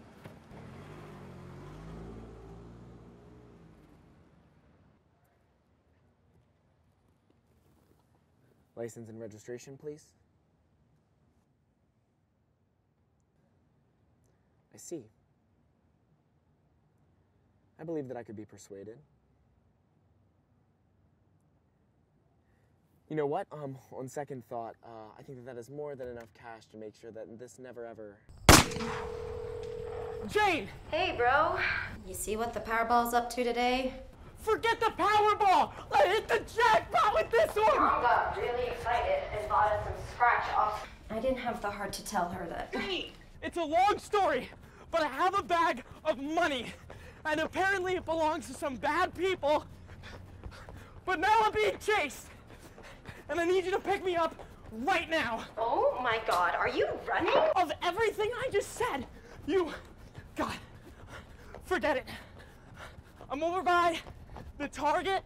License and registration, please. I see. I believe that I could be persuaded. You know what? On second thought, I think that is more than enough cash to make sure that this never ever... Jane! Hey, bro. You see what the Powerball's up to today? Forget the Powerball! I hit the jackpot with this one! Mom got really excited and bought us some scratch-offs. I didn't have the heart to tell her that. Jane! It's a long story, but I have a bag of money, and apparently it belongs to some bad people, but now I'm being chased, and I need you to pick me up right now. Oh my God, are you running? Of everything I just said, you, God, forget it. I'm over by the Target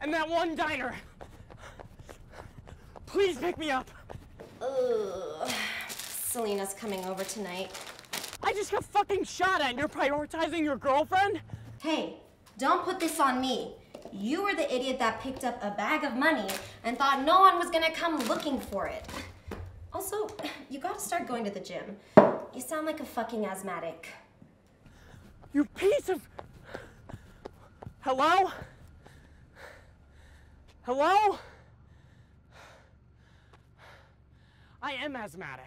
and that one diner. Please pick me up. Ugh. Selena's coming over tonight. I just got fucking shot at and you're prioritizing your girlfriend? Hey, don't put this on me. You were the idiot that picked up a bag of money and thought no one was gonna come looking for it. Also, you gotta start going to the gym. You sound like a fucking asthmatic. You piece of... Hello? Hello? I am asthmatic.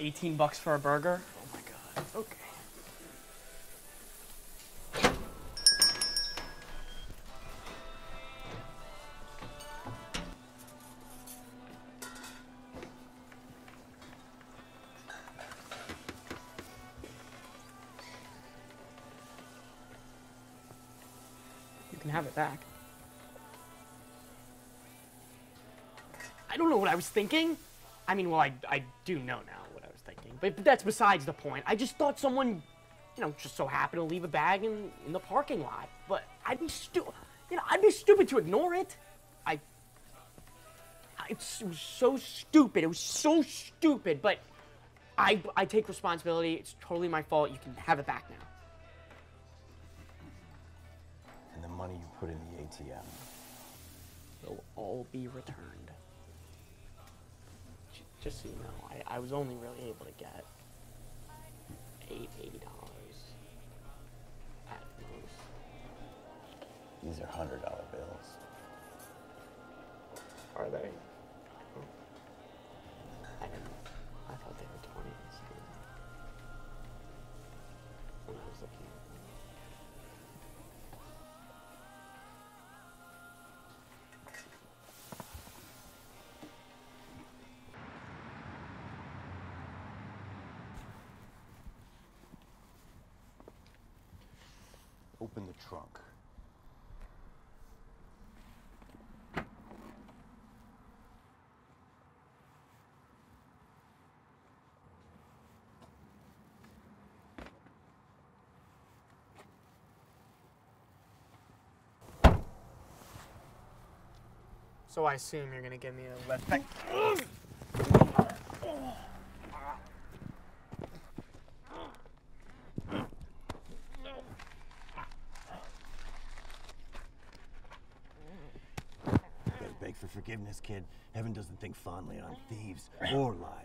$18 for a burger? Oh my God, okay. You can have it back. I don't know what I was thinking. I mean, well, I do know now. But that's besides the point. I just thought someone, you know, just so happened to leave a bag in the parking lot. But I'd be stupid to ignore it. It was so stupid. It was so stupid. But I take responsibility. It's totally my fault. You can have it back now. And the money you put in the ATM will all be returned. Just so you know, I was only really able to get $80 at most. These are $100 bills. Are they? I don't know. I thought they were 20s when I was looking at them. Open the trunk. So I assume you're gonna give me a left back. For forgiveness, kid. Heaven doesn't think fondly on thieves or liars.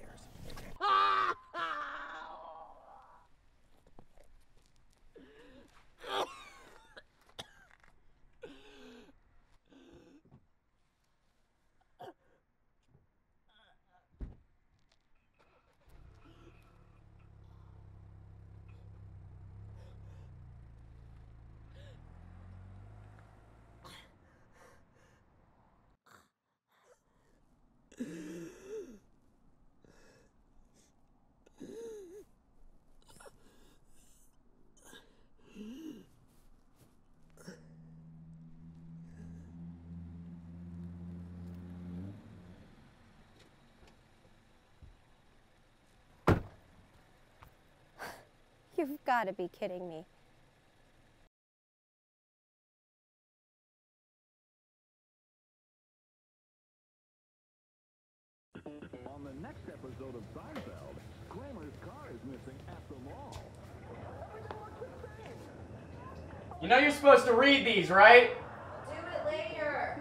You've got to be kidding me. On the next episode of Seinfeld, Glenn is missing after all. You know you're supposed to read these, right? Do it later.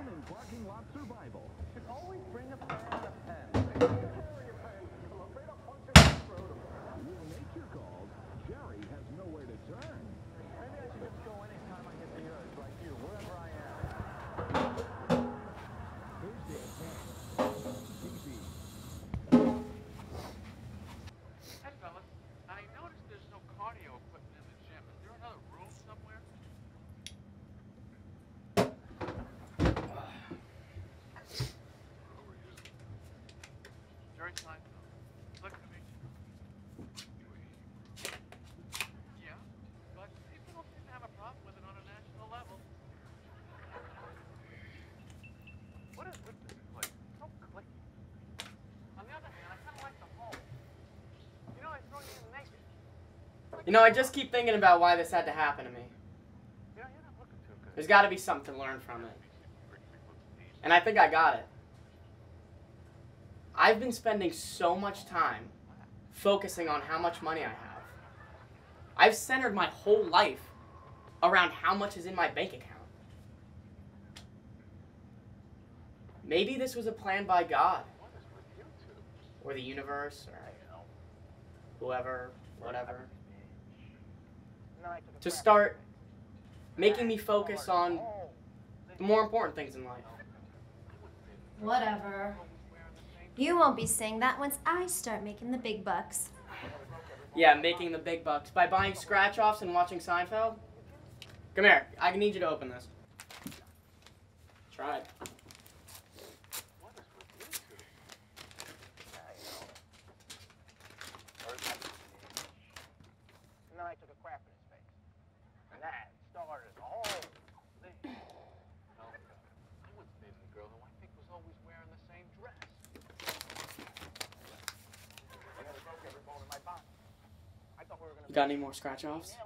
You know, I just keep thinking about why this had to happen to me. There's got to be something to learn from it. And I think I got it. I've been spending so much time focusing on how much money I have. I've centered my whole life around how much is in my bank account. Maybe this was a plan by God. Or the universe, or whoever, whatever. To start making me focus on the more important things in life. Whatever. You won't be saying that once I start making the big bucks. Yeah, making the big bucks by buying scratch-offs and watching Seinfeld? Come here, I need you to open this. Try it. You got any more scratch-offs?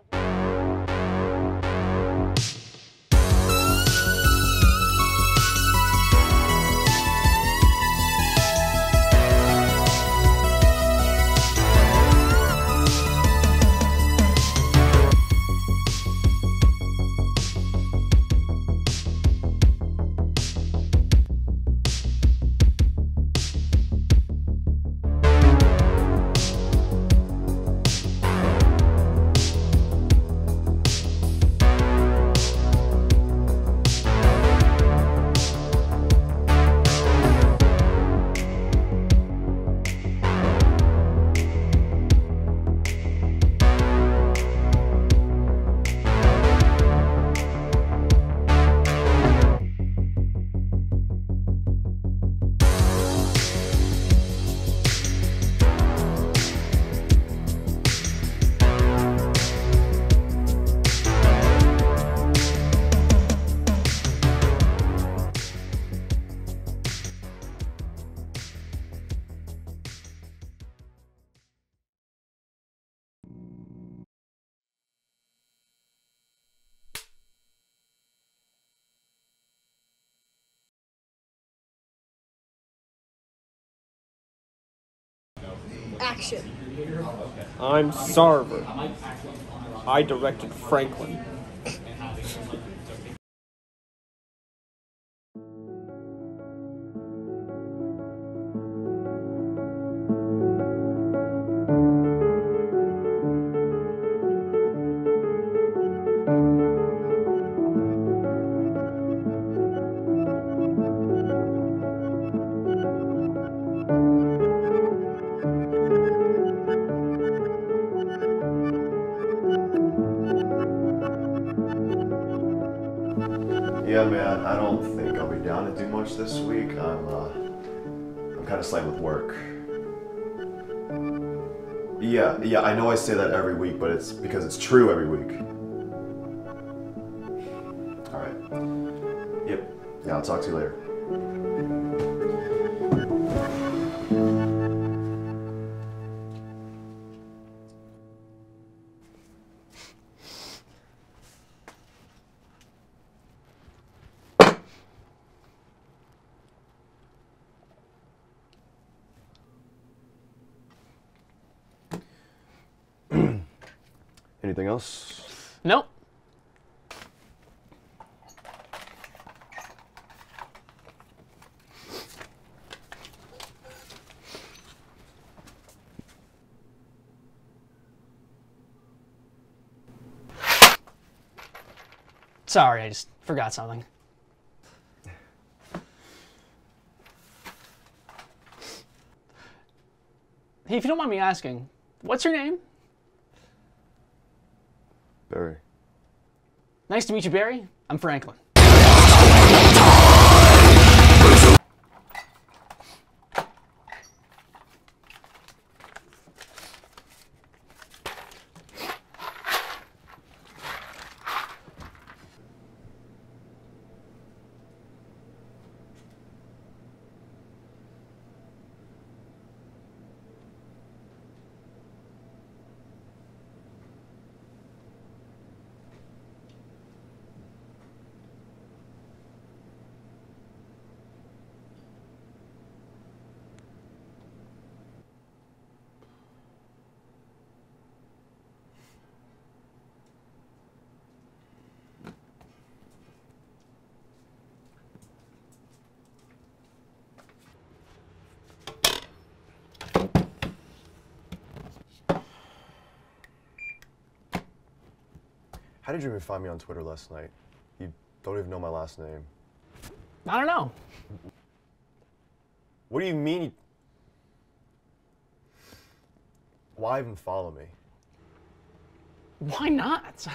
Action. I'm Sarver. I directed Franklin. This week, I'm kind of slammed with work. Yeah, I know I say that every week, but it's because it's true every week. All right. Yep. Yeah, I'll talk to you later. Anything else? Nope. Sorry, I just forgot something. Hey, if you don't mind me asking, what's your name? Barry. Nice to meet you, Barry. I'm Franklin. How did you even find me on Twitter last night? You don't even know my last name. I don't know. What do you mean? Why even follow me? Why not?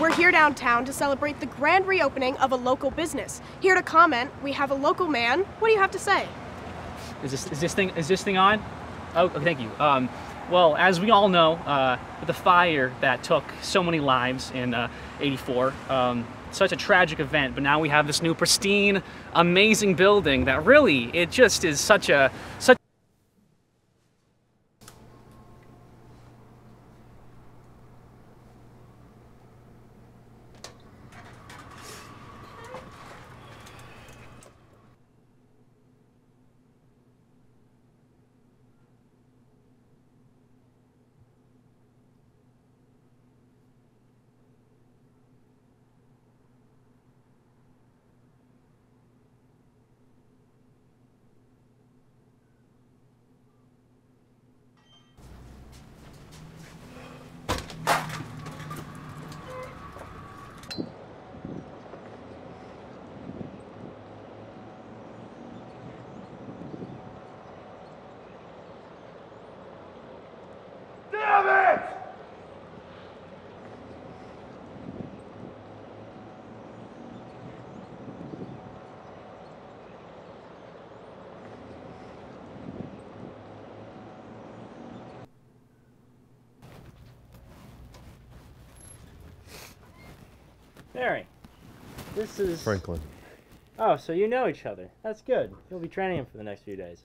We're here downtown to celebrate the grand reopening of a local business. Here to comment, we have a local man. What do you have to say? Is this thing on? Oh, thank you. Well, as we all know, the fire that took so many lives in '84, such a tragic event. But now we have this new, pristine, amazing building that really, it just is such. Barry, this is... Franklin. Oh, so you know each other. That's good. You'll be training him for the next few days.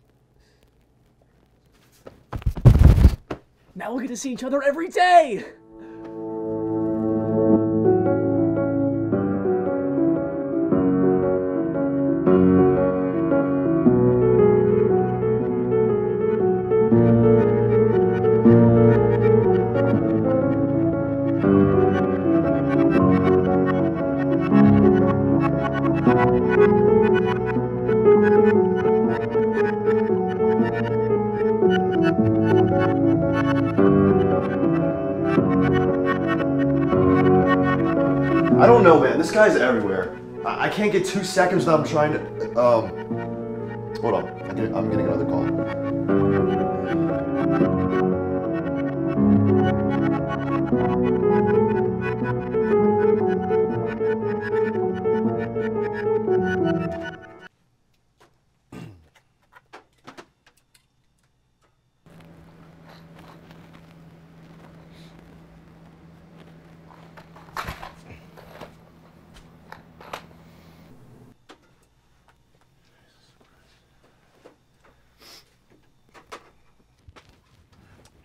Now we'll get to see each other every day! I don't know, man. This guy's everywhere. I can't get 2 seconds without trying to... Hold on. I'm getting another call.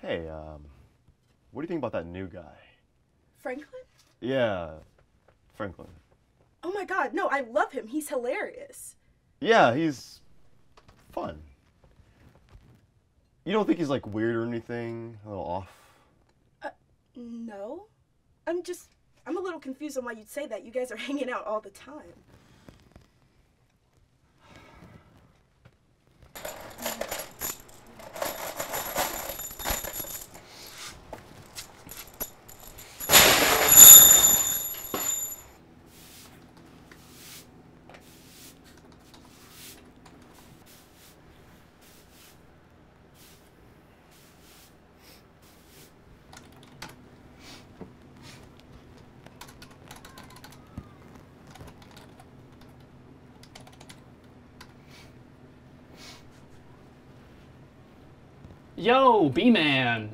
Hey, what do you think about that new guy? Franklin? Yeah, Franklin. Oh my God, no, I love him. He's hilarious. Yeah, he's fun. You don't think he's like weird or anything? A little off? No. I'm a little confused on why you'd say that. You guys are hanging out all the time. Yo, B-Man,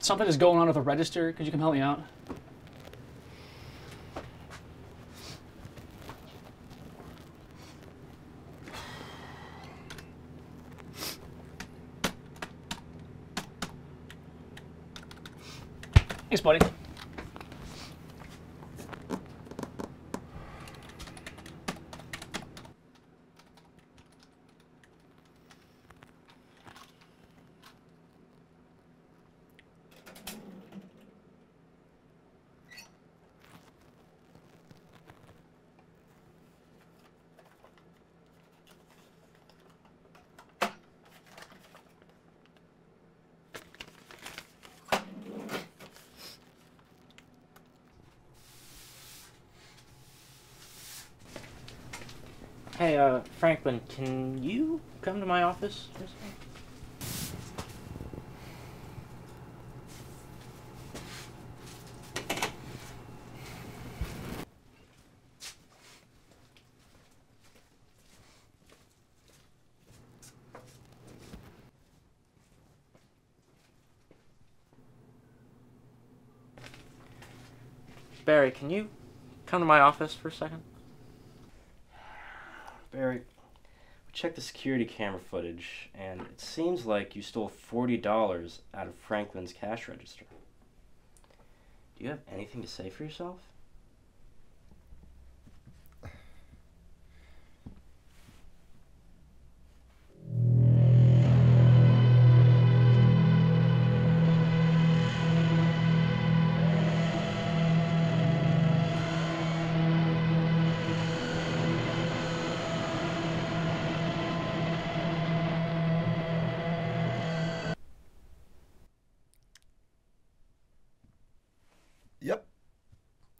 something is going on with the register. Could you come help me out? Thanks, buddy. Hey, Franklin, can you come to my office? Barry, can you come to my office for a second? Barry, we checked the security camera footage, and it seems like you stole $40 out of Franklin's cash register. Do you have anything to say for yourself?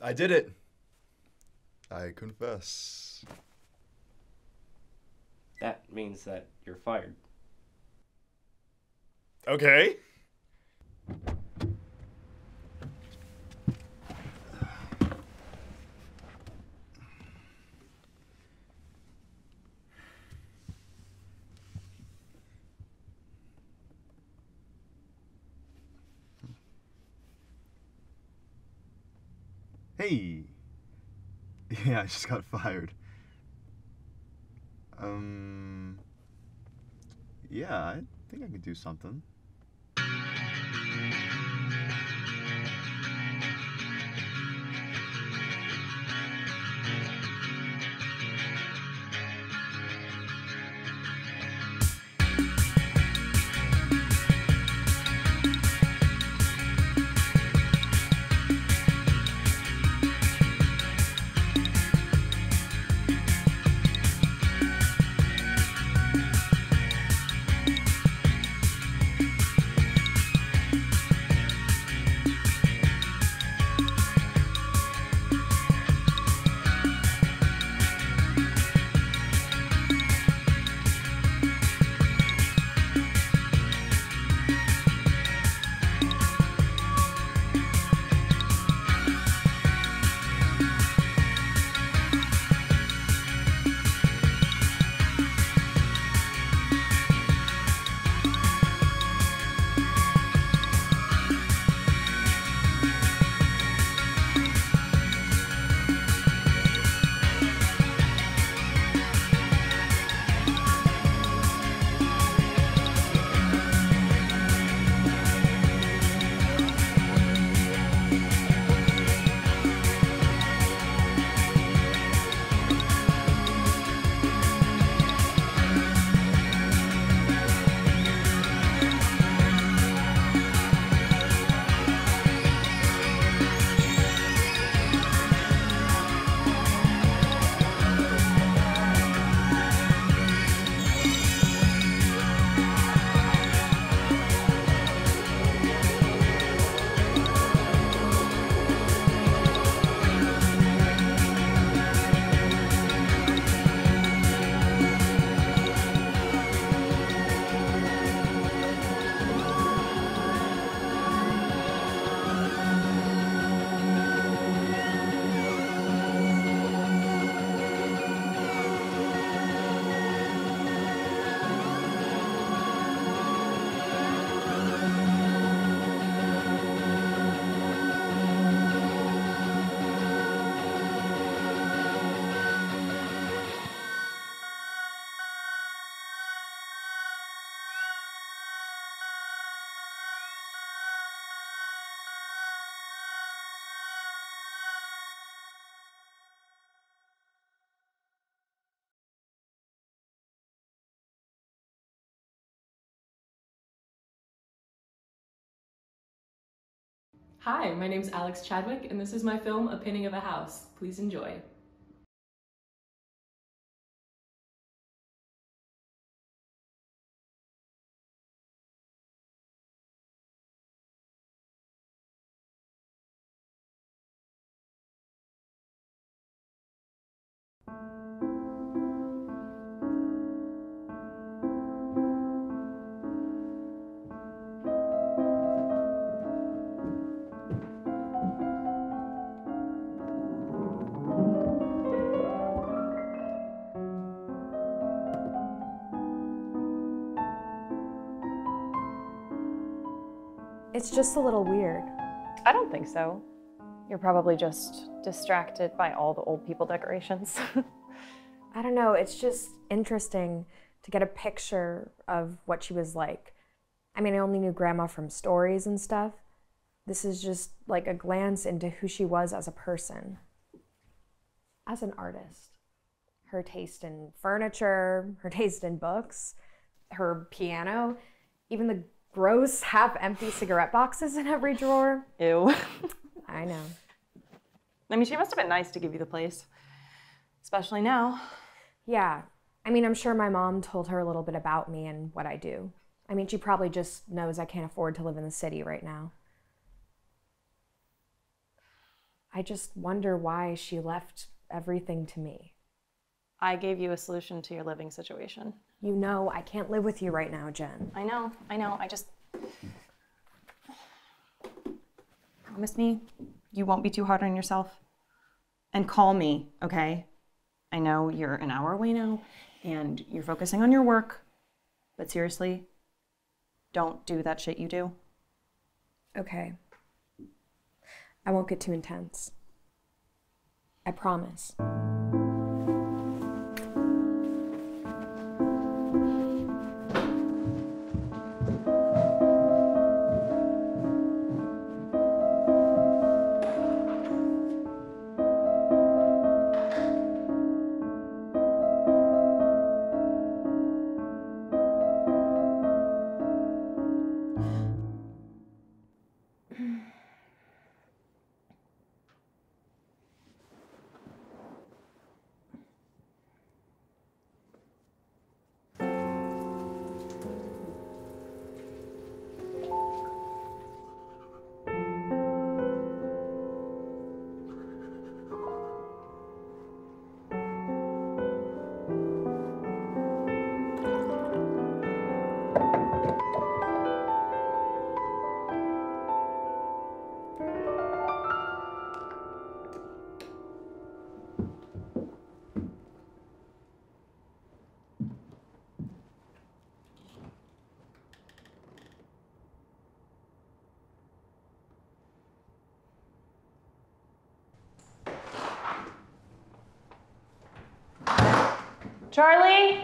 I did it. I confess. That means that you're fired. Okay. Hey! Yeah, I just got fired. Yeah, I think I can do something. Hi, my name's Alex Chadwick, and this is my film, A Painting of a House. Please enjoy. It's just a little weird. I don't think so. You're probably just distracted by all the old people decorations. I don't know, it's just interesting to get a picture of what she was like. I mean, I only knew Grandma from stories and stuff. This is just like a glance into who she was as a person. As an artist. Her taste in furniture, her taste in books, her piano, even the gross, half-empty cigarette boxes in every drawer. Ew. I know. I mean, she must have been nice to give you the place, especially now. Yeah. I mean, I'm sure my mom told her a little bit about me and what I do. I mean, she probably just knows I can't afford to live in the city right now. I just wonder why she left everything to me. I gave you a solution to your living situation. You know I can't live with you right now, Jen. I know, I just... Promise me you won't be too hard on yourself. And call me, okay? I know you're an hour away now, and you're focusing on your work, but seriously, don't do that shit you do. Okay. I won't get too intense. I promise. Charlie?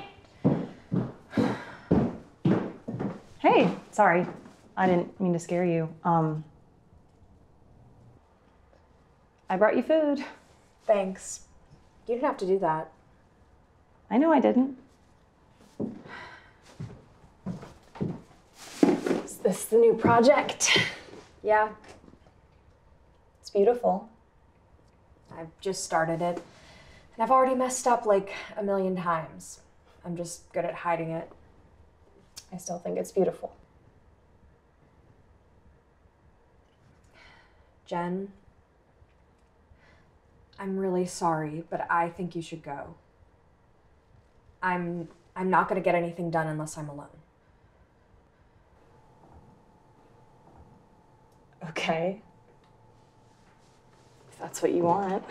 Hey, sorry. I didn't mean to scare you. I brought you food. Thanks. You didn't have to do that. I know I didn't. Is this the new project? Yeah. It's beautiful. I've just started it. And I've already messed up like a million times. I'm just good at hiding it. I still think it's beautiful. Jen, I'm really sorry, but I think you should go. I'm not gonna get anything done unless I'm alone. Okay. If that's what you want.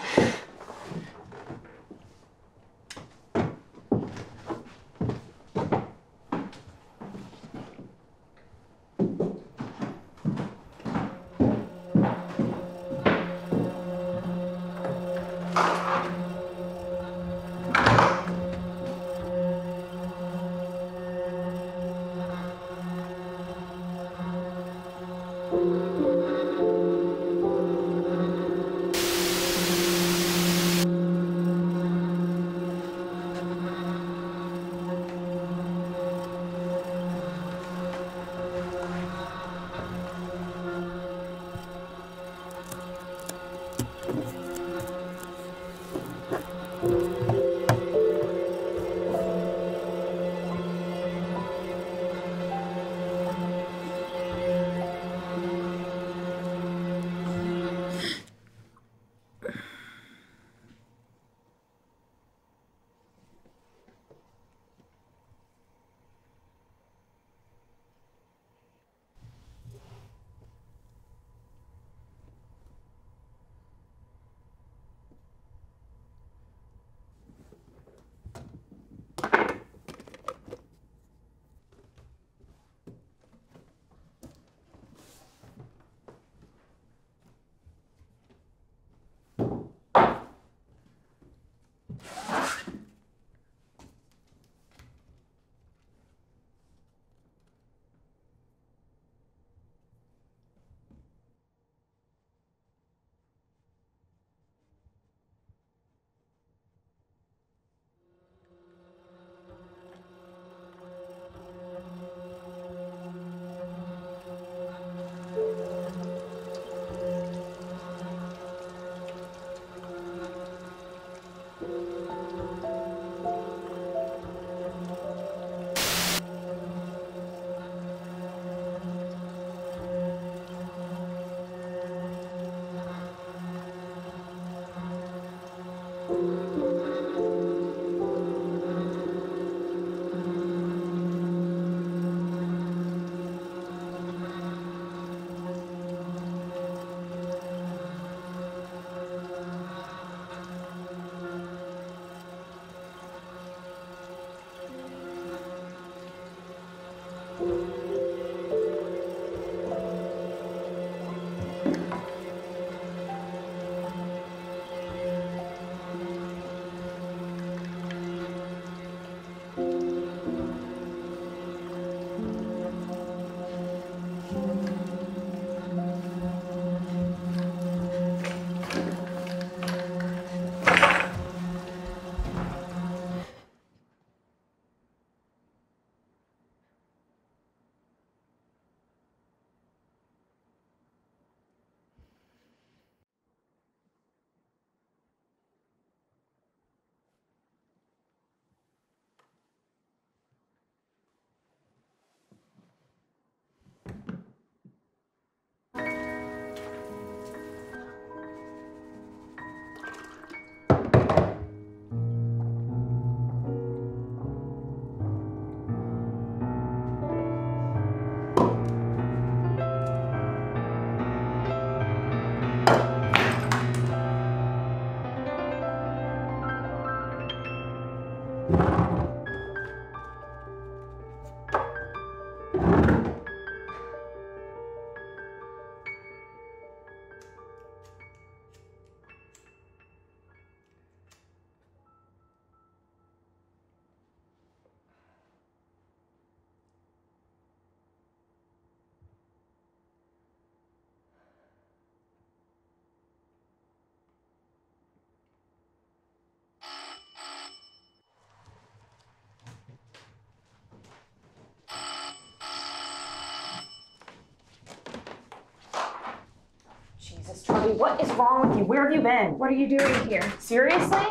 Dorothy, what is wrong with you? Where have you been? What are you doing here? Seriously?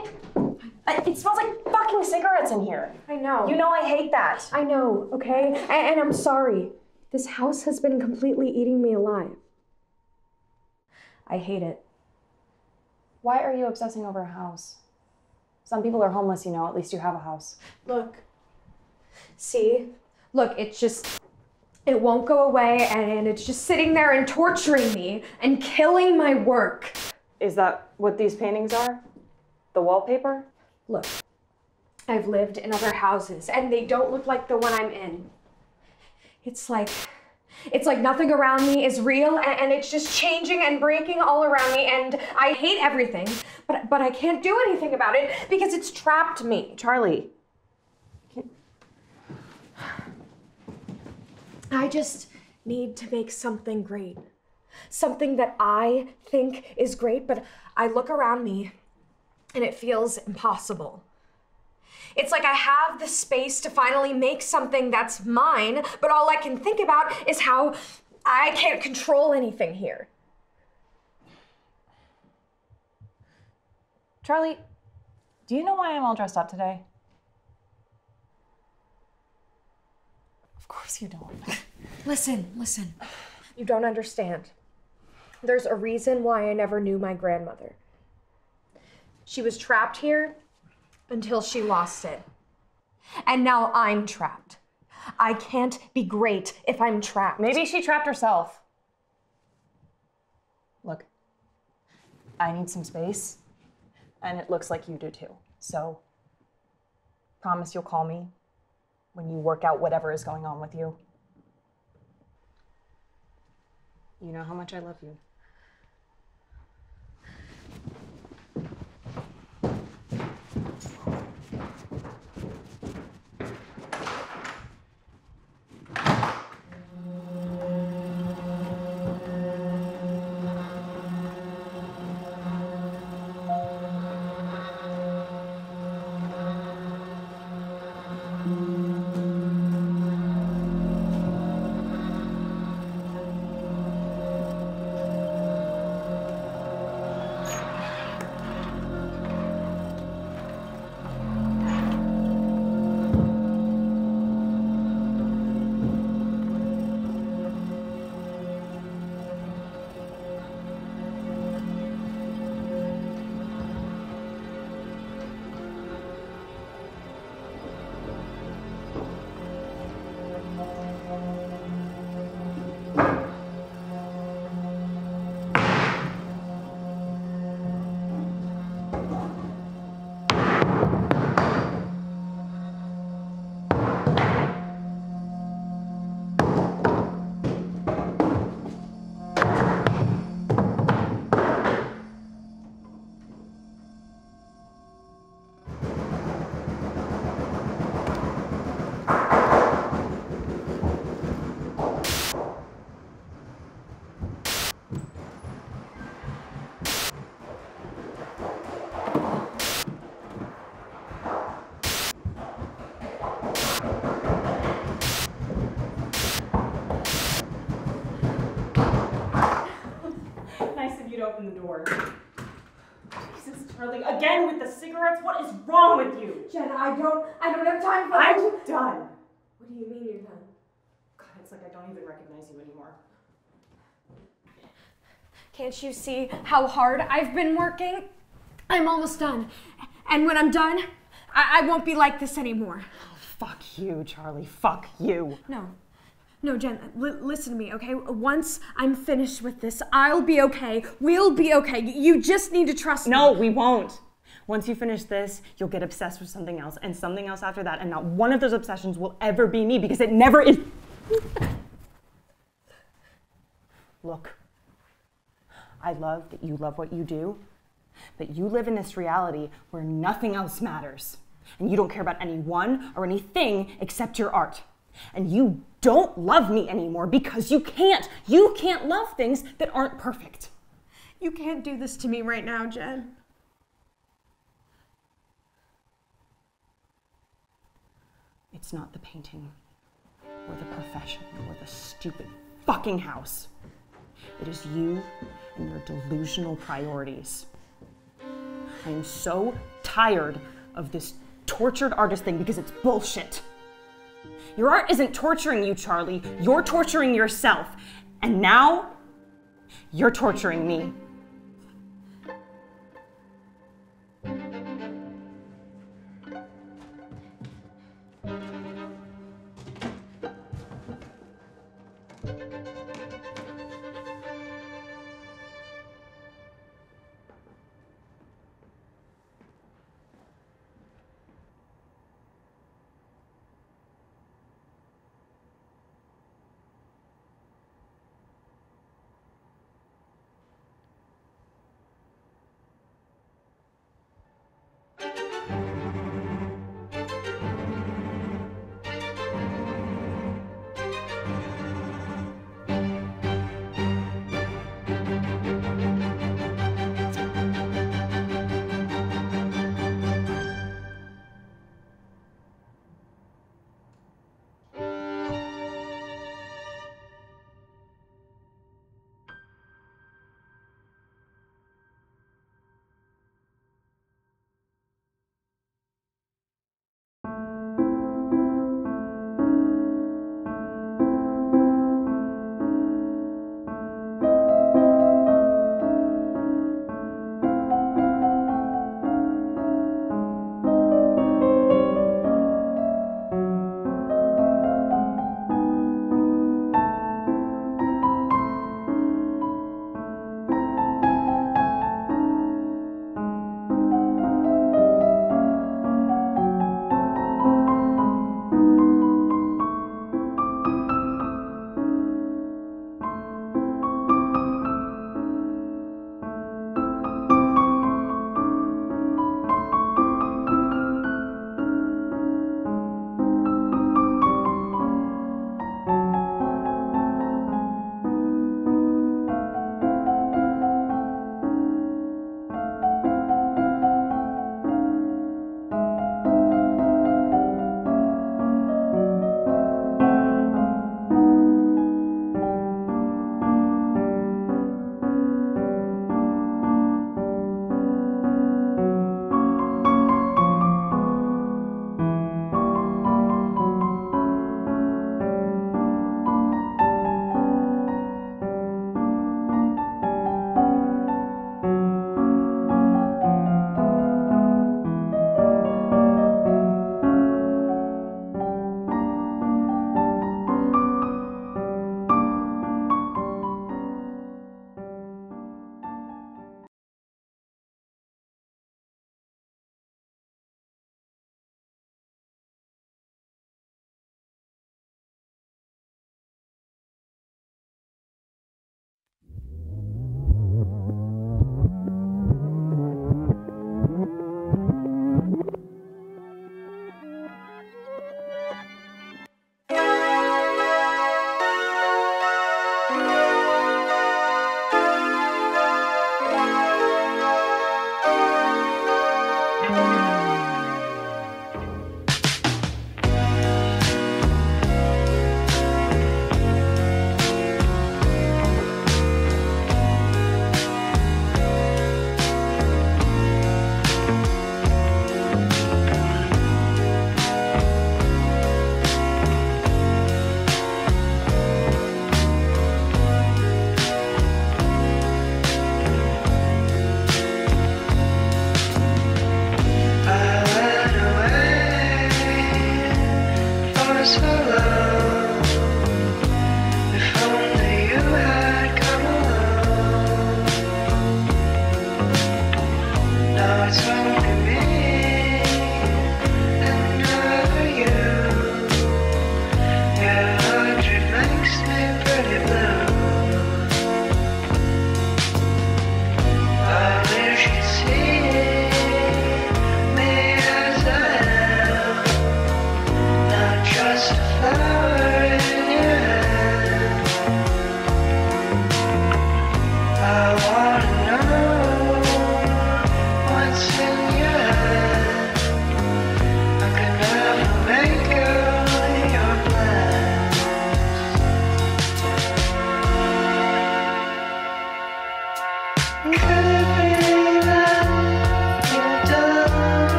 It smells like fucking cigarettes in here. I know. You know I hate that. I know, okay? And I'm sorry. This house has been completely eating me alive. I hate it. Why are you obsessing over a house? Some people are homeless, you know. At least you have a house. Look. See? Look, it's just... it won't go away, and it's just sitting there and torturing me and killing my work. Is that what these paintings are? The wallpaper? Look, I've lived in other houses, and they don't look like the one I'm in. It's like nothing around me is real, and it's just changing and breaking all around me, and I hate everything, but I can't do anything about it because it's trapped me. Charlie. I just need to make something great. Something that I think is great, but I look around me and it feels impossible. It's like I have the space to finally make something that's mine, but all I can think about is how I can't control anything here. Charlie, do you know why I'm all dressed up today? Of course you don't. Listen. You don't understand. There's a reason why I never knew my grandmother. She was trapped here until she lost it. And now I'm trapped. I can't be great if I'm trapped. Maybe she trapped herself. Look, I need some space, and it looks like you do too. So, promise you'll call me when you work out whatever is going on with you. You know how much I love you. Open the door. Jesus, Charlie, again with the cigarettes? What is wrong with you? Jenna, I don't have time for that. I'm done. What do you mean you're done? God, it's like I don't even recognize you anymore. Can't you see how hard I've been working? I'm almost done. And when I'm done, I won't be like this anymore. Oh, fuck you, Charlie. Fuck you. No, Jen, listen to me, okay? Once I'm finished with this, I'll be okay. We'll be okay. You just need to trust me. No, we won't. Once you finish this, you'll get obsessed with something else and something else after that, and not one of those obsessions will ever be me because it never is. Look, I love that you love what you do, but you live in this reality where nothing else matters, and you don't care about anyone or anything except your art. And you don't love me anymore because you can't. You can't love things that aren't perfect. You can't do this to me right now, Jen. It's not the painting, or the profession, or the stupid fucking house. It is you and your delusional priorities. I am so tired of this tortured artist thing because it's bullshit. Your art isn't torturing you, Charlie. You're torturing yourself. And now, you're torturing me.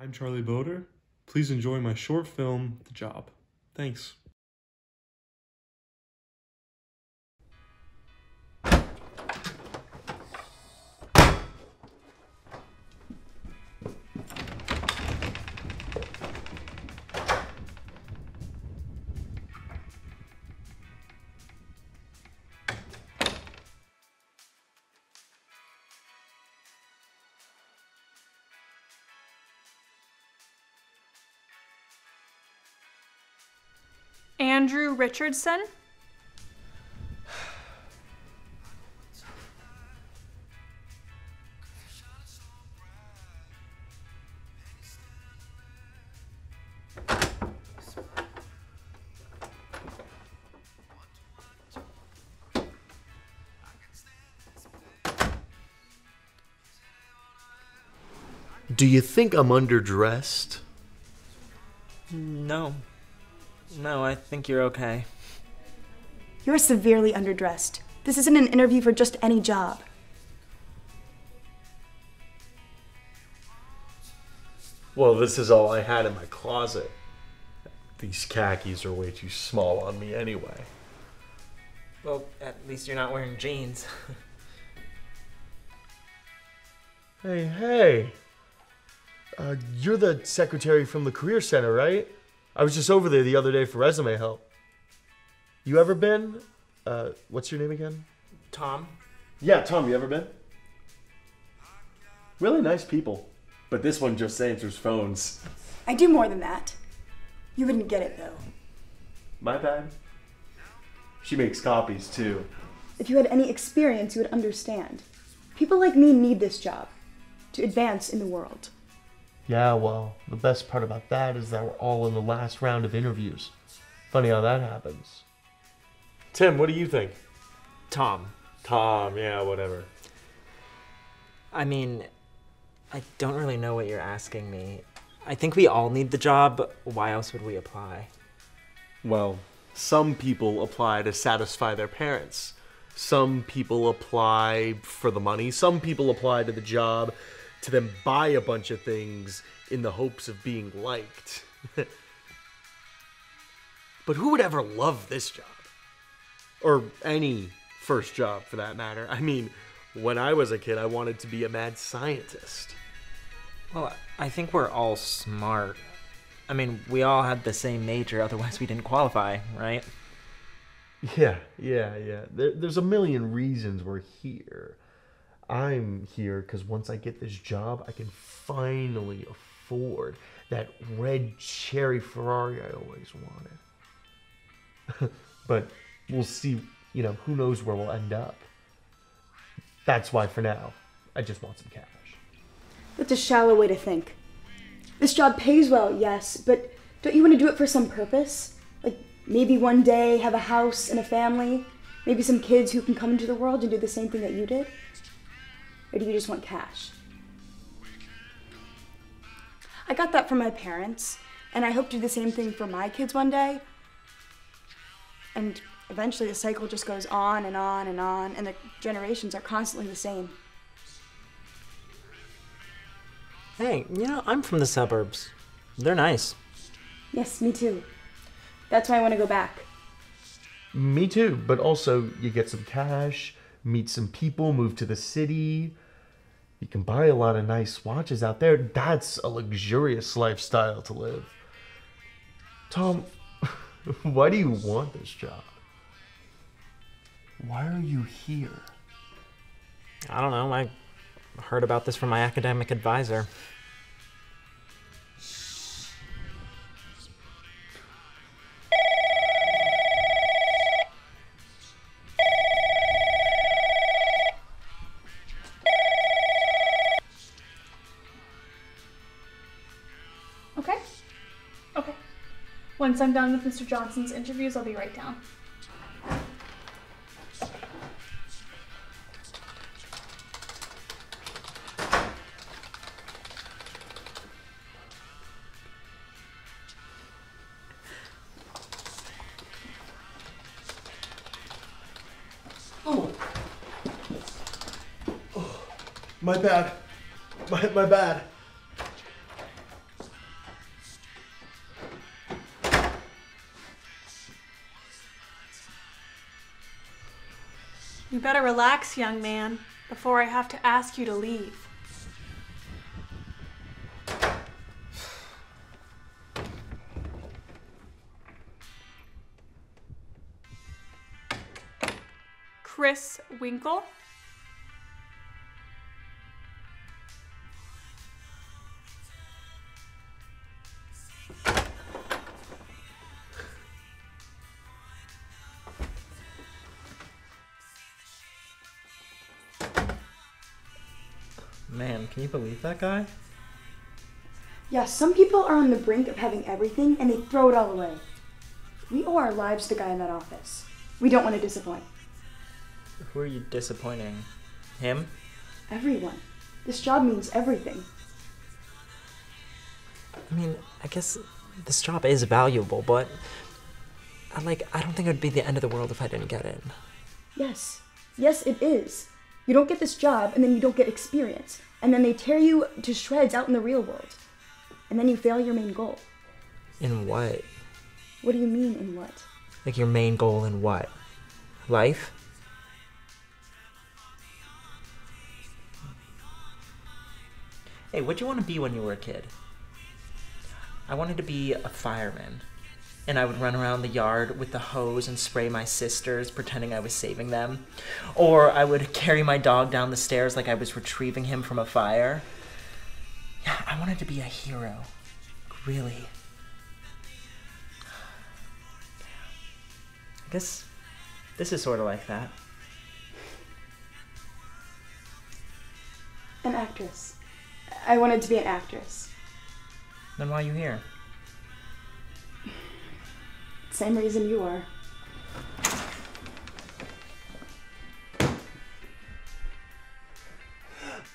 I'm Charlie Boder. Please enjoy my short film, The Job. Thanks. Andrew Richardson? Do you think I'm underdressed? No. No, I think you're okay. You're severely underdressed. This isn't an interview for just any job. Well, this is all I had in my closet. These khakis are way too small on me anyway. Well, at least you're not wearing jeans. Hey, hey. You're the secretary from the Career Center, right? I was just over there the other day for resume help. You ever been? What's your name again? Tom. Yeah, Tom, you ever been? Really nice people. But this one just answers phones. I do more than that. You wouldn't get it, though. My bad. She makes copies, too. If you had any experience, you would understand. People like me need this job to advance in the world. Yeah, well, the best part about that is that we're all in the last round of interviews. Funny how that happens. Tim, what do you think? Tom. Tom, yeah, whatever. I mean, I don't really know what you're asking me. I think we all need the job. Why else would we apply? Well, some people apply to satisfy their parents. Some people apply for the money. Some people apply to the job to then buy a bunch of things in the hopes of being liked. But who would ever love this job? Or any first job, for that matter. I mean, when I was a kid, I wanted to be a mad scientist. Well, I think we're all smart. I mean, we all had the same major, otherwise we didn't qualify, right? Yeah. There's a million reasons we're here. I'm here because once I get this job, I can finally afford that red cherry Ferrari I always wanted. But we'll see, you know, who knows where we'll end up. That's why for now, I just want some cash. That's a shallow way to think. This job pays well, yes, but don't you want to do it for some purpose? Like, maybe one day have a house and a family? Maybe some kids who can come into the world and do the same thing that you did? Or do you just want cash? I got that from my parents, and I hope to do the same thing for my kids one day. And eventually the cycle just goes on and on and on, and the generations are constantly the same. Hey, you know, I'm from the suburbs. They're nice. Yes, me too. That's why I want to go back. Me too, but also you get some cash, meet some people, move to the city. You can buy a lot of nice watches out there. That's a luxurious lifestyle to live. Tom, why do you want this job? Why are you here? I don't know. I heard about this from my academic advisor. Okay. Once I'm done with Mr. Johnson's interviews, I'll be right down. My bad. My bad. You better relax, young man, before I have to ask you to leave. Chris Winkle? Man, can you believe that guy? Yeah, some people are on the brink of having everything and they throw it all away. We owe our lives to the guy in that office. We don't want to disappoint. Who are you disappointing? Him? Everyone. This job means everything. I mean, I guess this job is valuable, but I don't think it would be the end of the world if I didn't get it. Yes. Yes, it is. You don't get this job, and then you don't get experience. And then they tear you to shreds out in the real world. And then you fail your main goal. In what? What do you mean, in what? Like, your main goal in what? Life? Hey, what'd you want to be when you were a kid? I wanted to be a fireman. And I would run around the yard with the hose and spray my sisters, pretending I was saving them. Or I would carry my dog down the stairs like I was retrieving him from a fire. Yeah, I wanted to be a hero. Really. I guess this is sort of like that. An actress. I wanted to be an actress. Then why are you here? Same reason you are.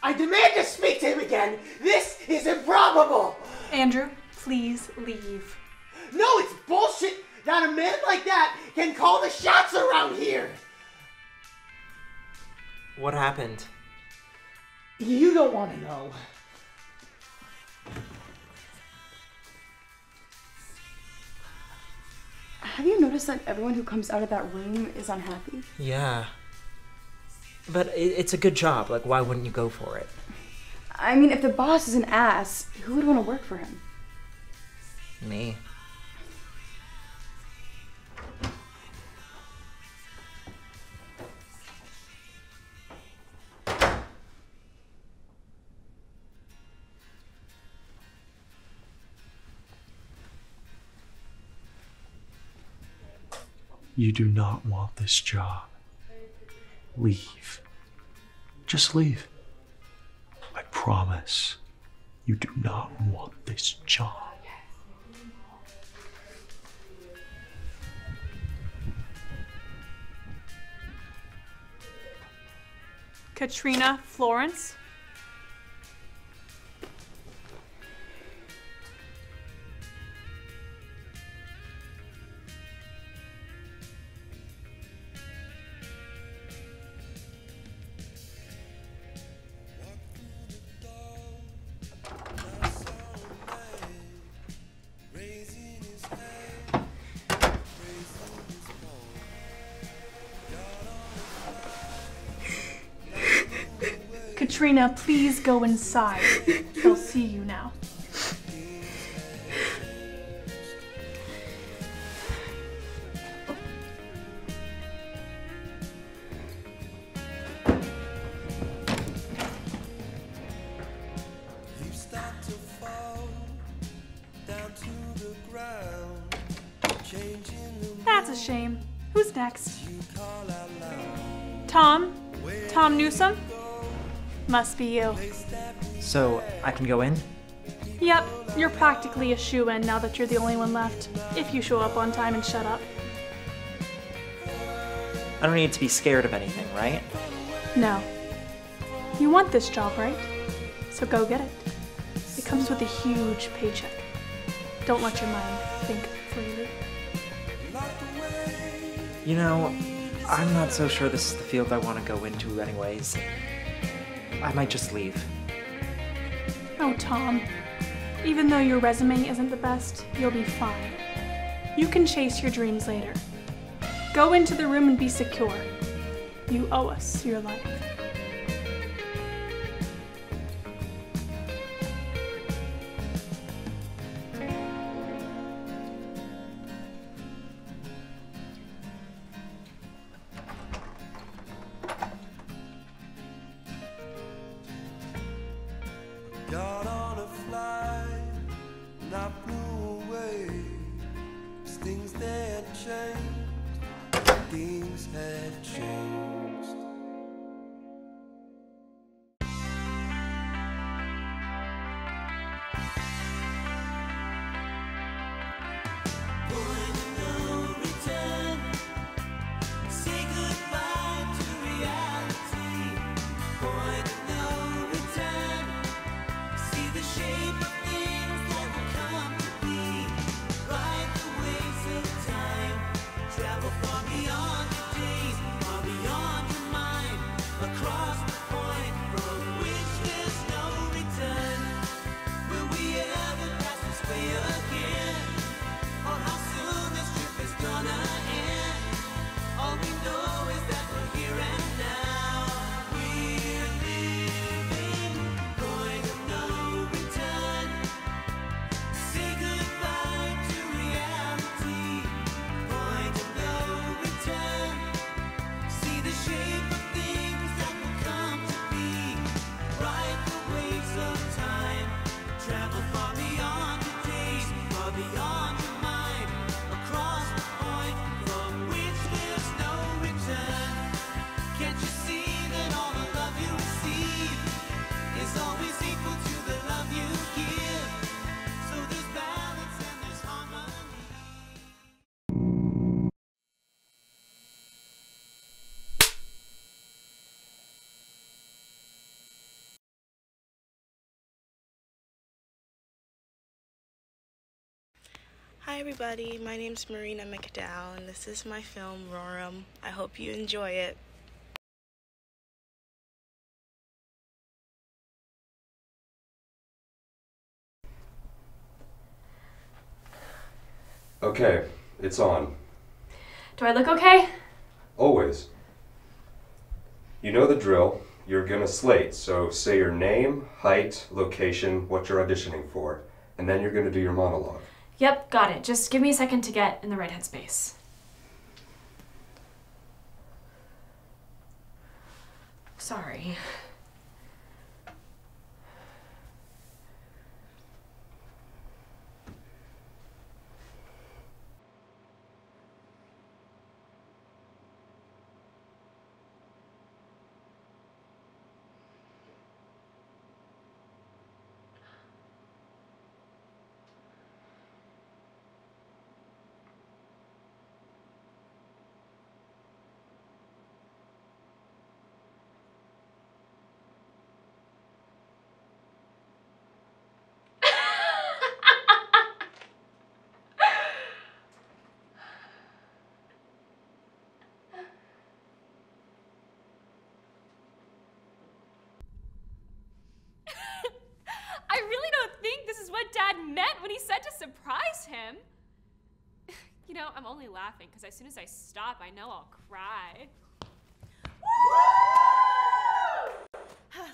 I demand to speak to him again! This is improbable! Andrew, please leave. No, it's bullshit! Not a man like that can call the shots around here! What happened? You don't want to know. Have you noticed that everyone who comes out of that room is unhappy? Yeah. But it's a good job. Like, why wouldn't you go for it? I mean, if the boss is an ass, who would want to work for him? Me. You do not want this job. Leave. Just leave. I promise you do not want this job. Katrina Florence? Katrina, please go inside. They'll see you now. That's a shame. Who's next? Tom? Tom Newsom? Must be you. So, I can go in? Yep, you're practically a shoo-in now that you're the only one left. If you show up on time and shut up. I don't need to be scared of anything, right? No. You want this job, right? So go get it. It comes with a huge paycheck. Don't let your mind think freely. You know, I'm not so sure this is the field I want to go into anyways. I might just leave. Oh, Tom. Even though your resume isn't the best, you'll be fine. You can chase your dreams later. Go into the room and be secure. You owe us your life. Shape of things that will come. Hi everybody, my name's Marina McDowell and this is my film, Roram. I hope you enjoy it. Okay, it's on. Do I look okay? Always. You know the drill. You're gonna slate, so say your name, height, location, what you're auditioning for, and then you're gonna do your monologue. Yep, got it. Just give me a second to get in the right headspace. Sorry. When he said to surprise him. You know, I'm only laughing because as soon as I stop, I know I'll cry.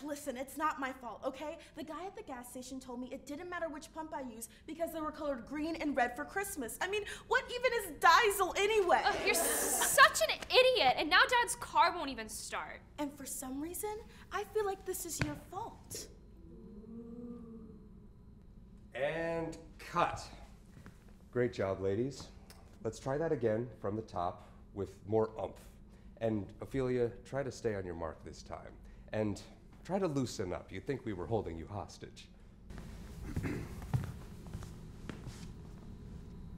Listen, it's not my fault, okay? The guy at the gas station told me it didn't matter which pump I used because they were colored green and red for Christmas. I mean, what even is diesel anyway? You're such an idiot, and now Dad's car won't even start. And for some reason, I feel like this is your fault. And cut. Great job, ladies. Let's try that again from the top with more oomph. And Ophelia, try to stay on your mark this time. And try to loosen up. You'd think we were holding you hostage.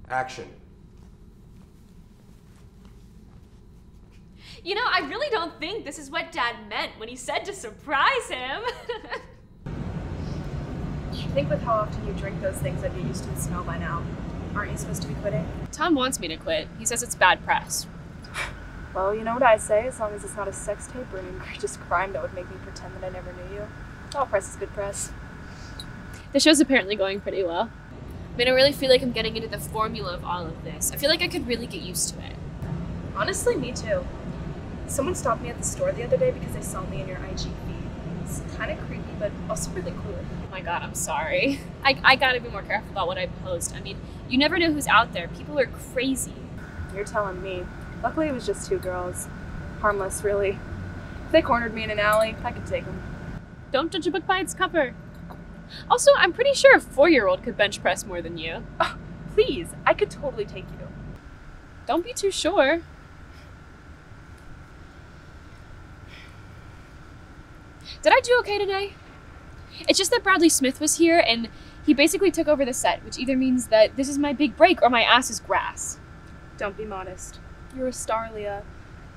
Action. You know, I really don't think this is what Dad meant when he said to surprise him. I think with how often you drink those things that you're used to the smell by now. Aren't you supposed to be quitting? Tom wants me to quit. He says it's bad press. Well, you know what I say? As long as it's not a sex tape or an egregious crime that would make me pretend that I never knew you. All press is good press. The show's apparently going pretty well. I mean, I really feel like I'm getting into the formula of all of this. I feel like I could really get used to it. Honestly, me too. Someone stopped me at the store the other day because they saw me in your IG feed. It's kind of creepy, but also really cool. Oh my God, I'm sorry. I gotta be more careful about what I post. I mean, you never know who's out there. People are crazy. You're telling me. Luckily, it was just two girls. Harmless, really. If they cornered me in an alley, I could take them. Don't judge a book by its cover. Also, I'm pretty sure a 4-year-old could bench press more than you. Oh, please, I could totally take you. Don't be too sure. Did I do okay today? It's just that Bradley Smith was here and he basically took over the set, which either means that this is my big break or my ass is grass. Don't be modest. You're a star, Leah.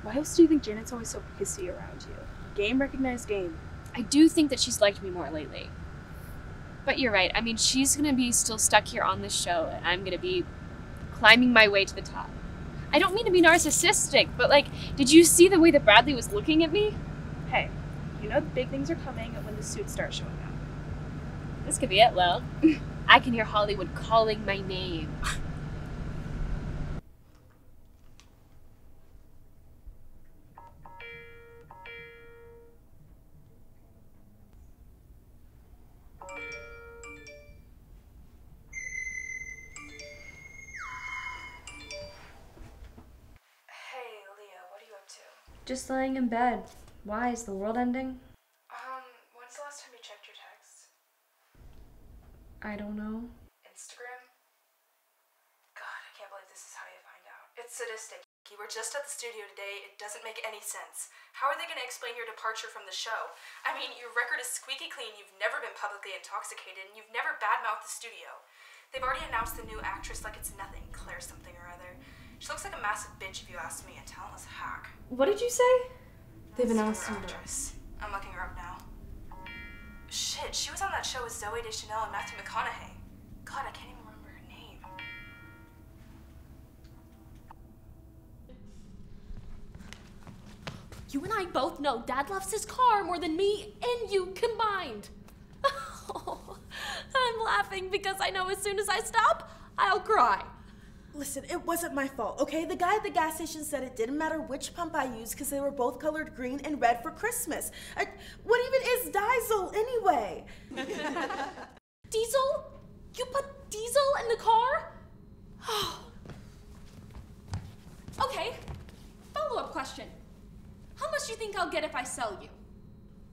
Why else do you think Janet's always so pissy around you? Game recognized game. I do think that she's liked me more lately. But you're right. I mean, she's gonna be still stuck here on this show and I'm gonna be climbing my way to the top. I don't mean to be narcissistic, but like, did you see the way that Bradley was looking at me? Hey, you know the big things are coming when the suits start showing up. This could be it, Lo. I can hear Hollywood calling my name. Hey, Leah, what are you up to? Just laying in bed. Why, is the world ending? When's the last time you checked your texts? I don't know. Instagram? God, I can't believe this is how you find out. It's sadistic. You were just at the studio today. It doesn't make any sense. How are they going to explain your departure from the show? I mean, your record is squeaky clean. You've never been publicly intoxicated, and you've never badmouthed the studio. They've already announced the new actress like it's nothing, Claire something or other. She looks like a massive bitch if you ask me, a talentless hack. What did you say? They've announced her. I'm looking her up now. Shit, she was on that show with Zooey Deschanel and Matthew McConaughey. God, I can't even remember her name. You and I both know Dad loves his car more than me and you combined. Oh, I'm laughing because I know as soon as I stop, I'll cry. Listen, it wasn't my fault, okay? The guy at the gas station said it didn't matter which pump I used because they were both colored green and red for Christmas. What even is diesel anyway? Diesel? You put diesel in the car? Okay, follow-up question. How much do you think I'll get if I sell you?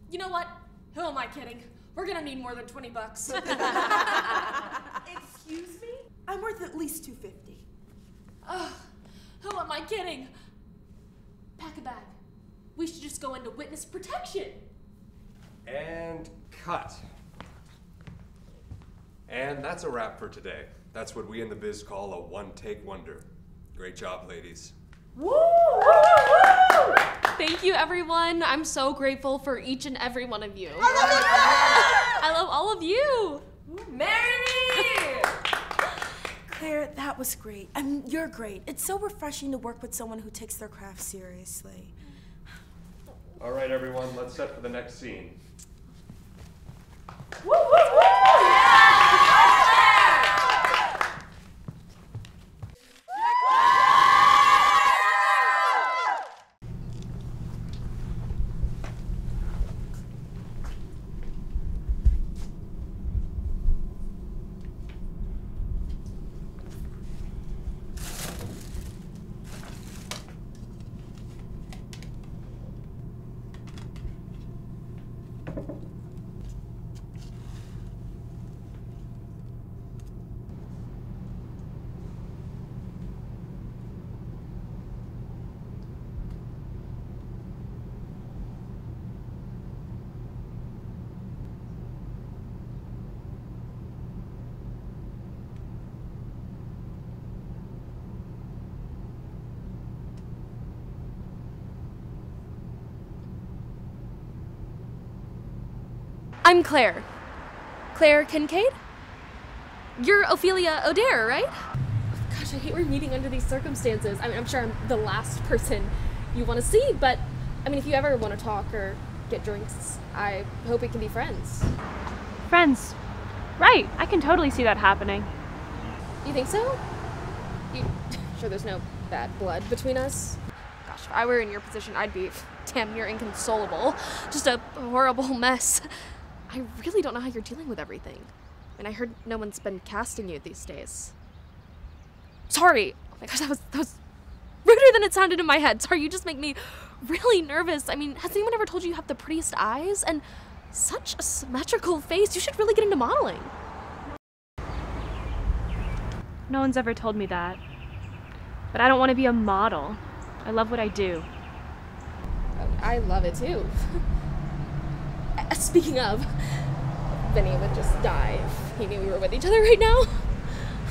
You know what? Who am I kidding? We're gonna need more than 20 bucks. Excuse me? I'm worth at least $250. Ugh, who am I kidding? Pack a bag. We should just go into witness protection. And cut. And that's a wrap for today. That's what we in the biz call a one-take wonder. Great job, ladies. Woo! Thank you, everyone. I'm so grateful for each and every one of you. I love all of you. Marry me! Claire, that was great. I mean, you're great. It's so refreshing to work with someone who takes their craft seriously. All right, everyone, let's set for the next scene. Woo, woo, woo! I'm Claire. Claire Kincaid? You're Ophelia O'Dare, right? Gosh, I hate we're meeting under these circumstances. I mean, I'm sure I'm the last person you want to see, but I mean, if you ever want to talk or get drinks, I hope we can be friends. Friends? Right, I can totally see that happening. You think so? You sure there's no bad blood between us? Gosh, if I were in your position, I'd be damn near inconsolable. Just a horrible mess. I really don't know how you're dealing with everything. I mean, I heard no one's been casting you these days. Sorry! Oh my gosh, that was ruder than it sounded in my head. Sorry, you just make me really nervous. I mean, has anyone ever told you you have the prettiest eyes? And such a symmetrical face. You should really get into modeling. No one's ever told me that. But I don't want to be a model. I love what I do. I love it too. Speaking of, Vinny would just die if he knew we were with each other right now.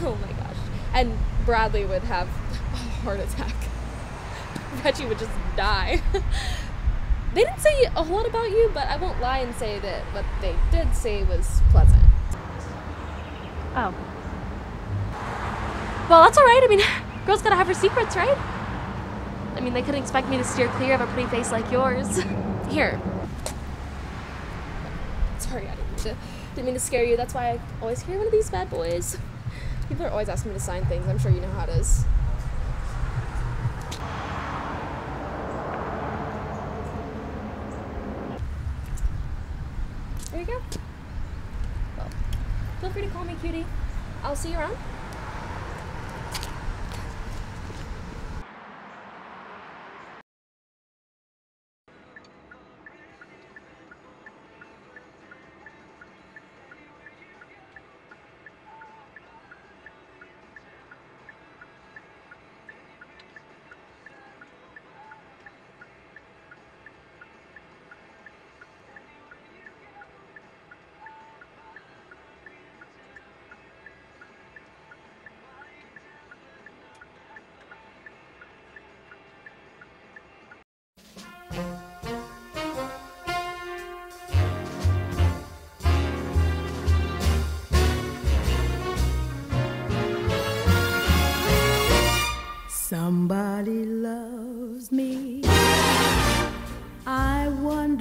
Oh my gosh. And Bradley would have a heart attack. Reggie would just die. They didn't say a whole lot about you, but I won't lie and say that what they did say was pleasant. Oh. Well, that's all right. I mean, girls gotta have her secrets, right? I mean, they couldn't expect me to steer clear of a pretty face like yours. Here. Sorry, I didn't mean to scare you. That's why I always carry one of these bad boys. People are always asking me to sign things. I'm sure you know how it is. There you go. Well, feel free to call me cutie. I'll see you around.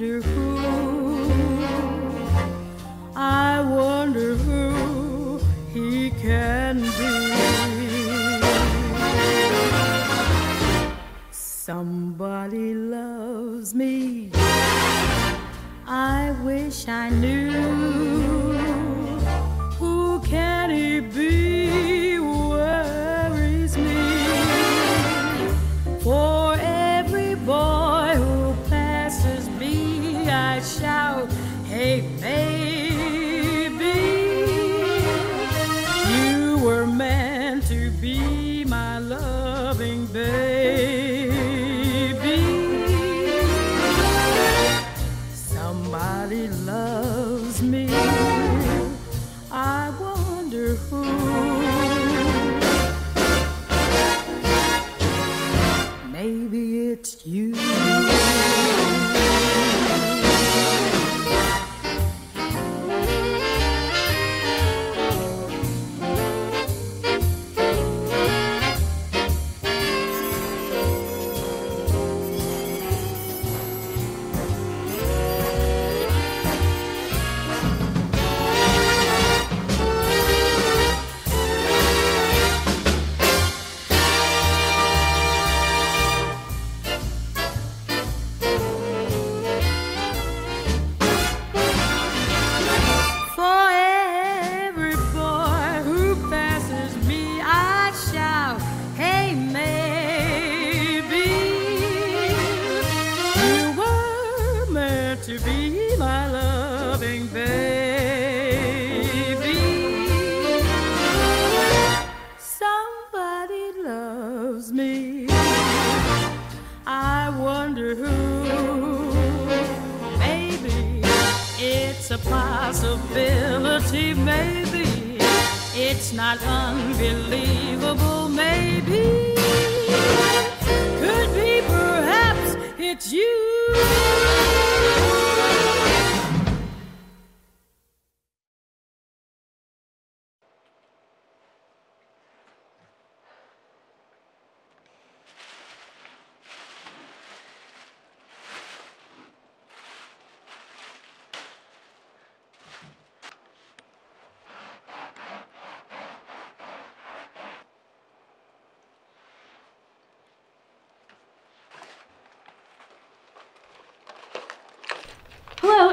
wonder who, I wonder who he can be. Somebody loves me, I wish I knew. Who can it be worries me? For every boy who passes me, I shout, hey baby, you were meant to be my loving baby. Loves me, I wonder who. Maybe it's you.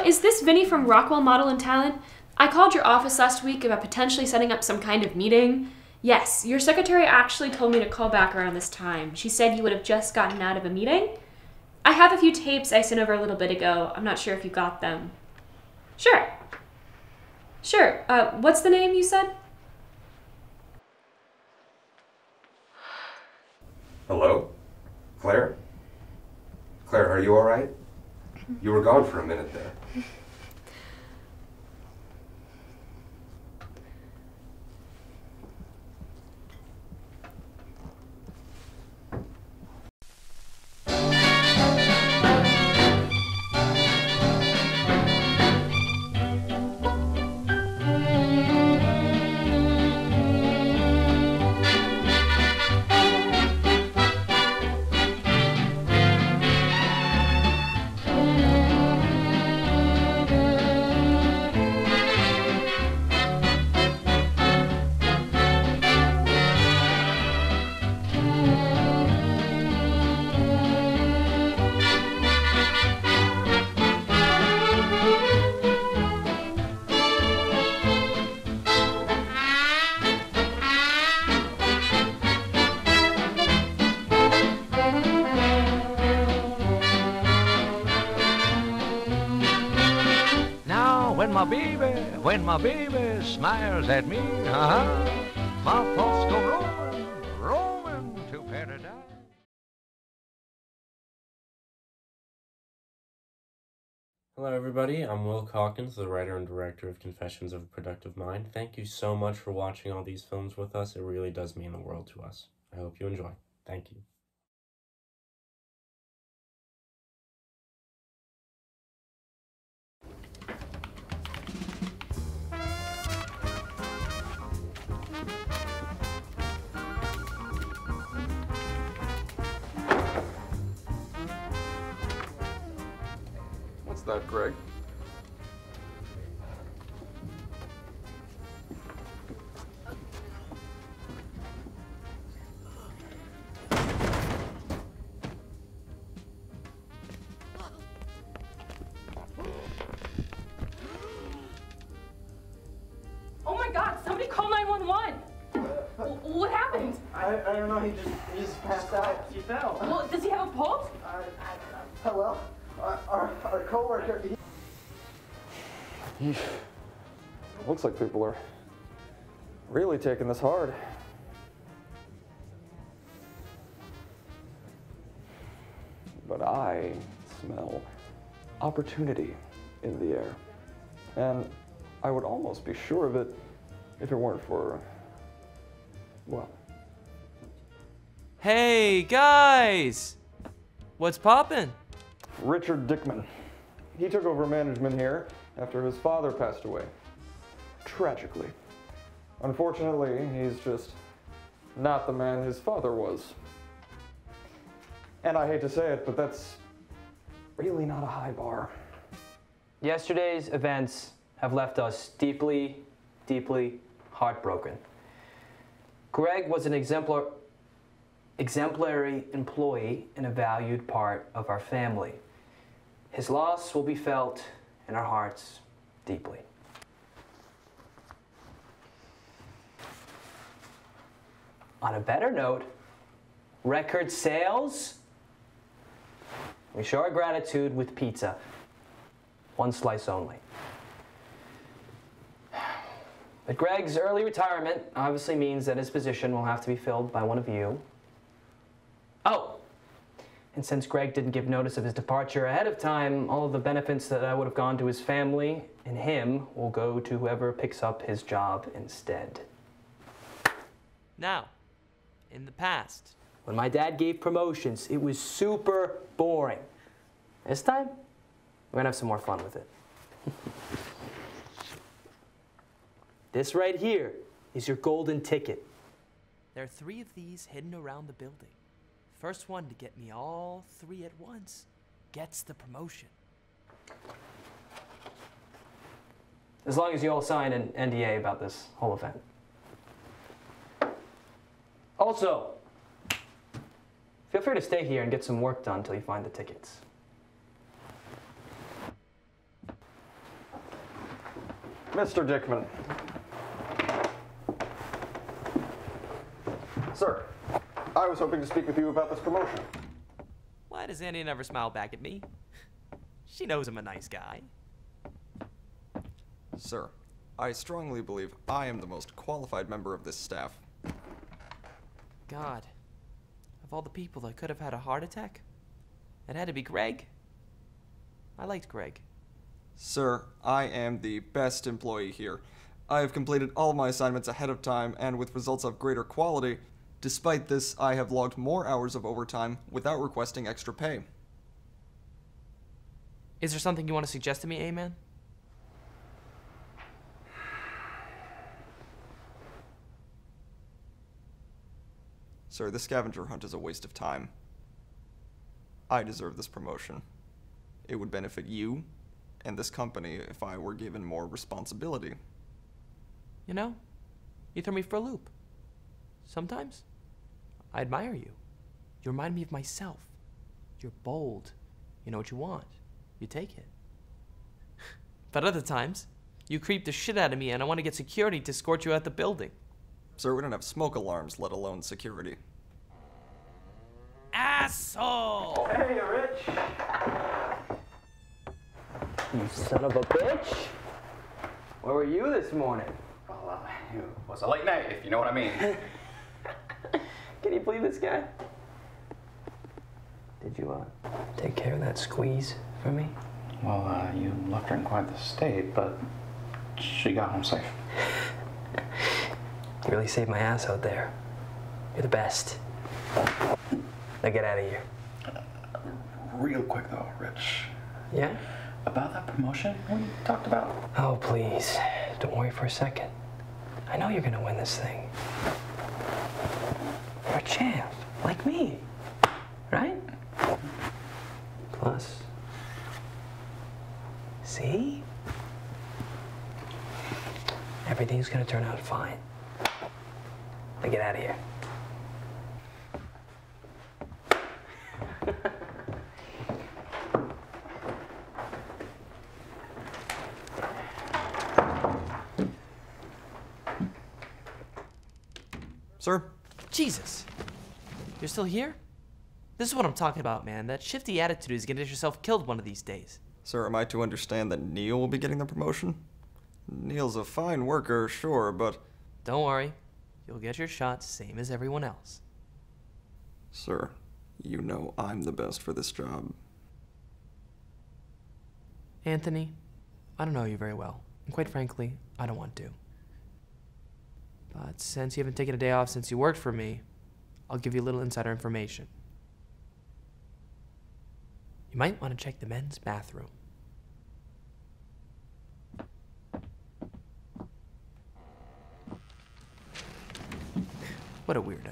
Is this Vinny from Rockwell Model and Talent? I called your office last week about potentially setting up some kind of meeting. Yes, your secretary actually told me to call back around this time. She said you would have just gotten out of a meeting. I have a few tapes I sent over a little bit ago. I'm not sure if you got them. Sure. Sure. What's the name you said? Hello? Claire? Claire, are you all right? You were gone for a minute there. When my baby smiles at me, my thoughts go roaming, roaming to paradise. Hello everybody, I'm Will Calkins, the writer and director of Confessions of a Productive Mind. Thank you so much for watching all these films with us. It really does mean the world to us. I hope you enjoy. Thank you. that, Greg. I don't know, he just passed out. He fell. Well, does he have a pulse? Hello? Our co-worker... Yeesh. Looks like people are really taking this hard. But I smell opportunity in the air. And I would almost be sure of it if it weren't for, well... Hey guys, what's poppin'? Richard Dickman. He took over management here after his father passed away, tragically. Unfortunately, he's just not the man his father was. And I hate to say it, but that's really not a high bar. Yesterday's events have left us deeply, deeply heartbroken. Greg was an exemplary employee and a valued part of our family. His loss will be felt in our hearts deeply. On a better note, record sales. We show our gratitude with pizza. One slice only. But Greg's early retirement obviously means that his position will have to be filled by one of you. Oh, and since Greg didn't give notice of his departure ahead of time, all of the benefits that I would have gone to his family and him will go to whoever picks up his job instead. Now, in the past, when my dad gave promotions, it was super boring. This time, we're gonna have some more fun with it. This right here is your golden ticket. There are 3 of these hidden around the building. First one to get me all 3 at once gets the promotion. As long as you all sign an NDA about this whole event. Also, feel free to stay here and get some work done until you find the tickets. Mr. Dickman. Sir. I was hoping to speak with you about this promotion. Why does Annie never smile back at me? She knows I'm a nice guy. Sir, I strongly believe I am the most qualified member of this staff. God, of all the people that could have had a heart attack, it had to be Greg. I liked Greg. Sir, I am the best employee here. I have completed all my assignments ahead of time and with results of greater quality. Despite this, I have logged more hours of overtime without requesting extra pay. Is there something you want to suggest to me, A-Man? Sir, the scavenger hunt is a waste of time. I deserve this promotion. It would benefit you and this company if I were given more responsibility. You know, you threw me for a loop. Sometimes, I admire you. You remind me of myself. You're bold. You know what you want. You take it. But other times, you creep the shit out of me and I want to get security to escort you out the building. Sir, we don't have smoke alarms, let alone security. Asshole! Hey, you rich! You son of a bitch! Where were you this morning? Well, it was a late night, if you know what I mean. Can you believe this guy? Did you take care of that squeeze for me? Well, you left her in quite the state, but she got home safe. You really saved my ass out there. You're the best. Now get out of here. Real quick though, Rich. Yeah? About that promotion we talked about? Oh, please. Don't worry for a second. I know you're gonna win this thing. You're a champ, like me, right? Plus, See? Everything's gonna turn out fine. Now get out of here. Sir? Jesus. You're still here? This is what I'm talking about, man. That shifty attitude is gonna get yourself killed one of these days. Sir, am I to understand that Neil will be getting the promotion? Neil's a fine worker, sure, but... Don't worry. You'll get your shot, same as everyone else. Sir, you know I'm the best for this job. Anthony, I don't know you very well. And quite frankly, I don't want to. But since you haven't taken a day off since you worked for me, I'll give you a little insider information. You might want to check the men's bathroom. What a weirdo.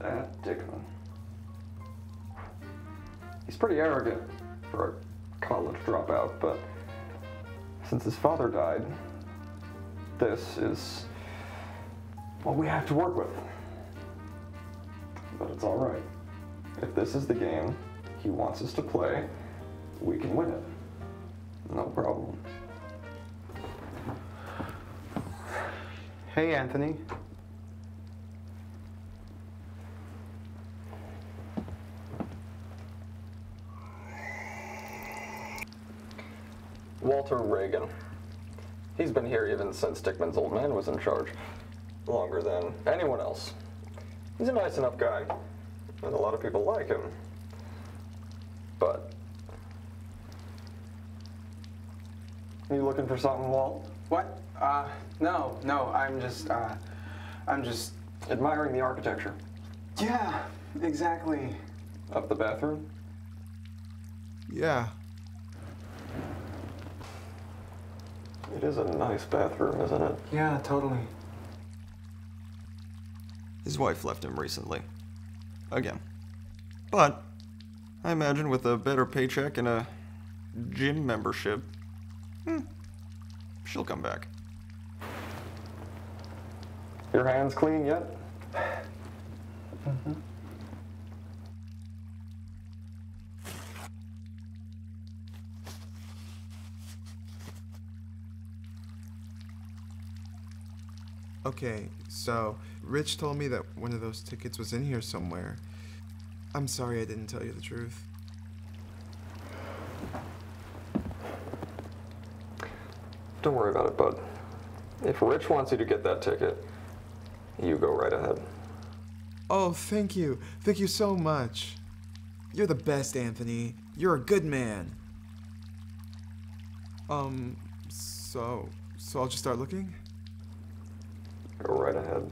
That Dicklin. He's pretty arrogant for a college dropout, but since his father died, this is what we have to work with. But it's all right. If this is the game he wants us to play, we can win it. No problem. Hey, Anthony. Walter Reagan. He's been here even since Dickman's old man was in charge, longer than anyone else. He's a nice enough guy, and a lot of people like him. But... You looking for something, Walt? What? No, I'm just... Admiring the architecture. Yeah, exactly. Up the bathroom? Yeah. It is a nice bathroom, isn't it? Yeah, totally. His wife left him recently. Again. But I imagine with a better paycheck and a gym membership, she'll come back. Your hands clean yet? Mm-hmm. Okay, so Rich told me that one of those tickets was in here somewhere. I'm sorry I didn't tell you the truth. Don't worry about it, bud. If Rich wants you to get that ticket, you go right ahead. Oh, thank you. Thank you so much. You're the best, Anthony. You're a good man. So I'll just start looking? Go right ahead.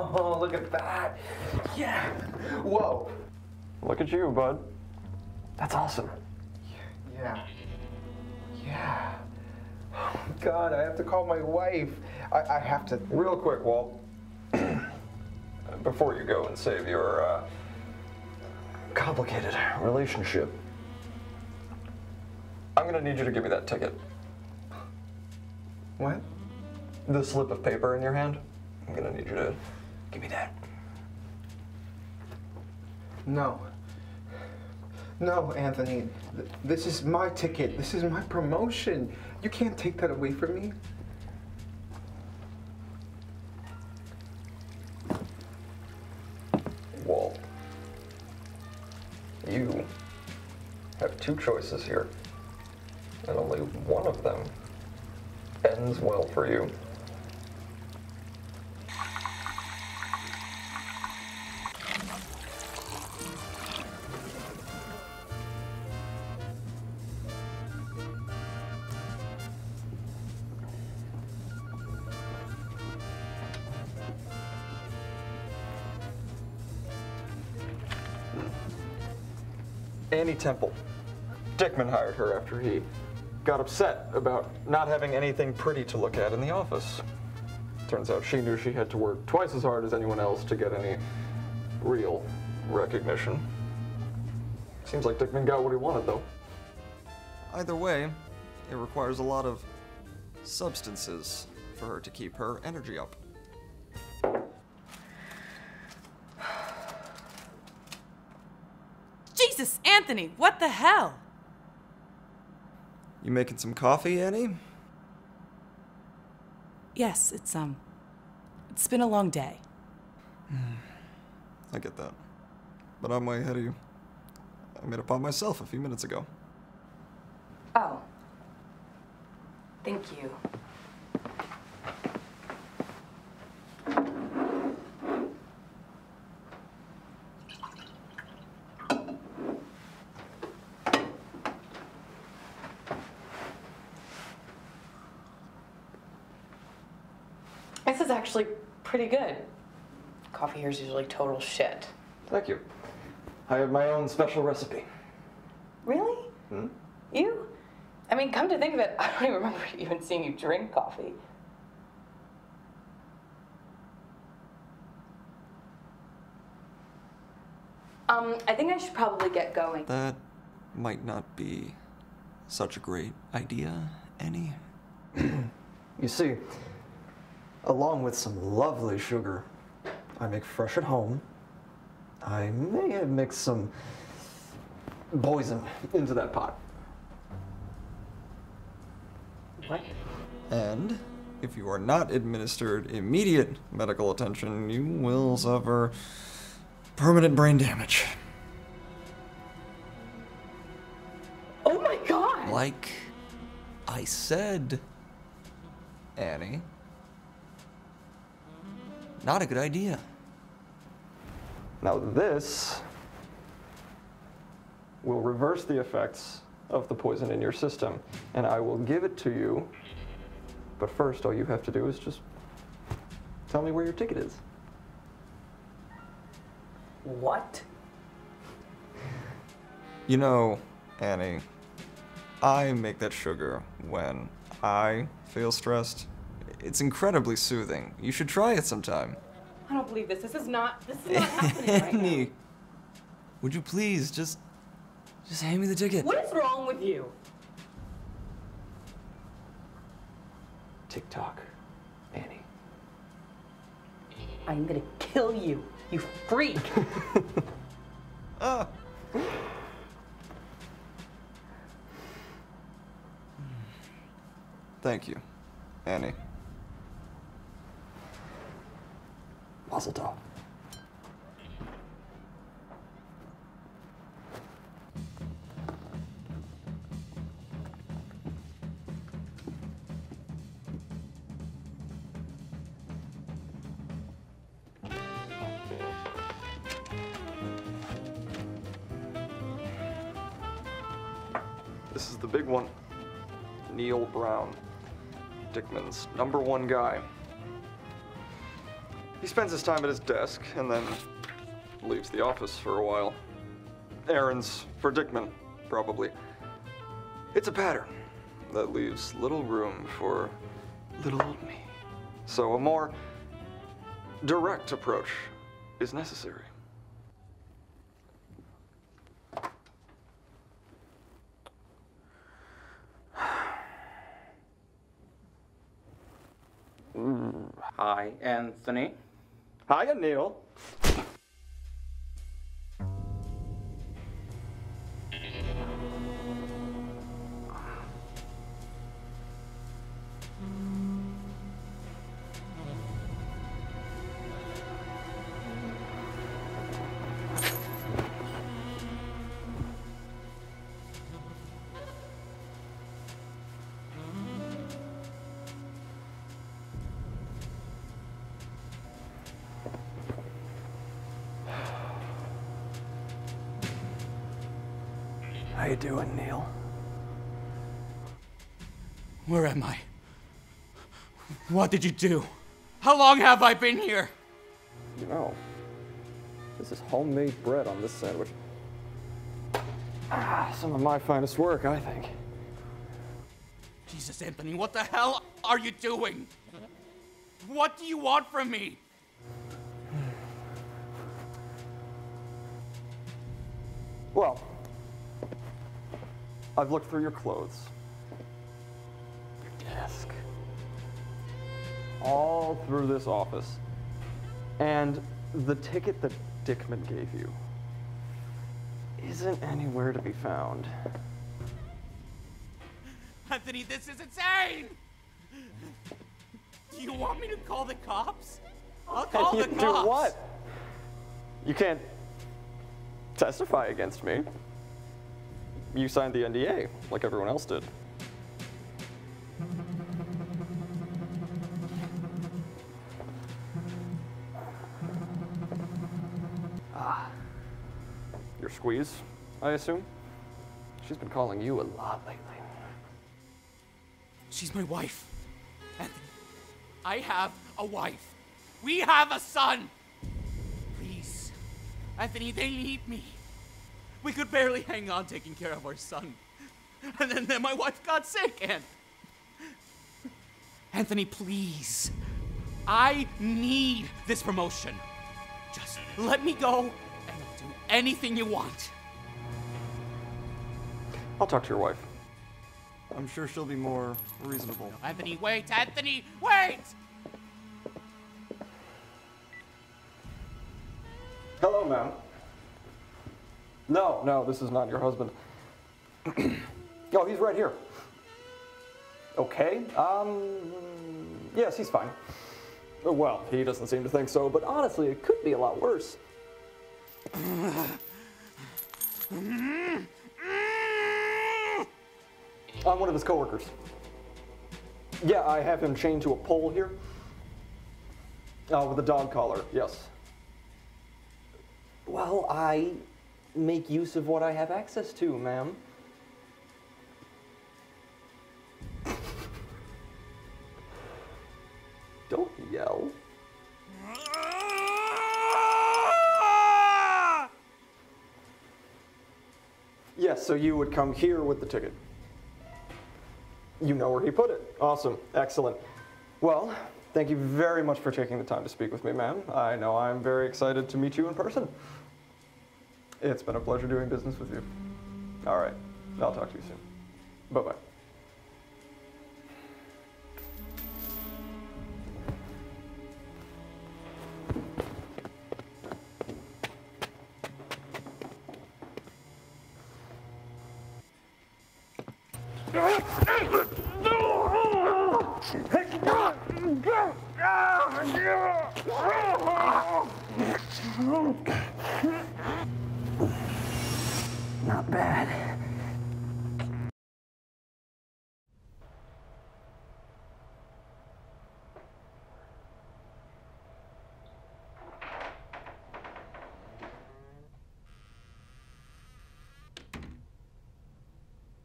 Oh, look at that. Yeah. Whoa. Look at you, bud. That's awesome. Yeah. Oh, God, I have to call my wife. I have to... Real quick, Walt. Before you go and save your, complicated relationship, I'm gonna need you to give me that ticket. What? The slip of paper in your hand? I'm gonna need you to give me that. No. No, Anthony, this is my ticket. This is my promotion. You can't take that away from me. Walt, you have two choices here, and only one of them ends well for you. Annie Temple. Dickman hired her after he got upset about not having anything pretty to look at in the office. Turns out she knew she had to work twice as hard as anyone else to get any real recognition. Seems like Dickman got what he wanted, though. Either way, it requires a lot of substances for her to keep her energy up. Jesus, Anthony, what the hell? You making some coffee, Annie? Yes, it's been a long day. I get that. But I'm way ahead of you. I made a pot myself a few minutes ago. Oh. Thank you. This is actually pretty good. Coffee here is usually total shit. Thank you. I have my own special recipe. Really? Hmm? You? I mean, come to think of it, I don't even remember even seeing you drink coffee. I think I should probably get going. That might not be such a great idea, Annie. You see, along with some lovely sugar I make fresh at home, I may have mixed some poison into that pot. What? And if you are not administered immediate medical attention, you will suffer permanent brain damage. Oh my God! Like I said, Annie, not a good idea. Now this will reverse the effects of the poison in your system, and I will give it to you, but first all you have to do is just tell me where your ticket is. What? You know, Annie, I make that sugar when I feel stressed. It's incredibly soothing. You should try it sometime. I don't believe this. This is not happening right now. Annie, would you please just hand me the ticket? What is wrong with you? TikTok, Annie. I'm gonna kill you, you freak. Ah. Thank you, Annie. Mazel tov. This is the big one. Neil Brown, Dickman's number one guy. He spends his time at his desk and then leaves the office for a while. Errands for Dickman, probably. It's a pattern that leaves little room for little old me. So a more direct approach is necessary. Hi, Anthony. Hi, Neil. How you doing, Neil? Where am I? What did you do? How long have I been here? You know, this is homemade bread on this sandwich. Some of my finest work, I think. Jesus, Anthony, what the hell are you doing? What do you want from me? Well, I've looked through your clothes, your desk, all through this office, and the ticket that Dickman gave you isn't anywhere to be found. Anthony, this is insane! Do you want me to call the cops? I'll call the cops! Do what? You can't testify against me. You signed the NDA, like everyone else did. Your squeeze, I assume? She's been calling you a lot lately. She's my wife, Anthony. I have a wife. We have a son. Please, Anthony, they need me. We could barely hang on taking care of our son. And then my wife got sick, and... Anthony, please. I need this promotion. Just let me go and I'll do anything you want. I'll talk to your wife. I'm sure she'll be more reasonable. No, Anthony, wait! Anthony, wait! Hello, ma'am. No, no, this is not your husband. Oh, he's right here. Okay, yes, he's fine. Well, he doesn't seem to think so, but honestly, it could be a lot worse. I'm one of his coworkers. Yeah, I have him chained to a pole here. With a dog collar, yes. Well, I make use of what I have access to, ma'am. Don't yell. Yes, so you would come here with the ticket. You know where he put it. Awesome. Excellent. Well, thank you very much for taking the time to speak with me, ma'am. I know I'm very excited to meet you in person. It's been a pleasure doing business with you. All right. I'll talk to you soon. Bye-bye. Not bad.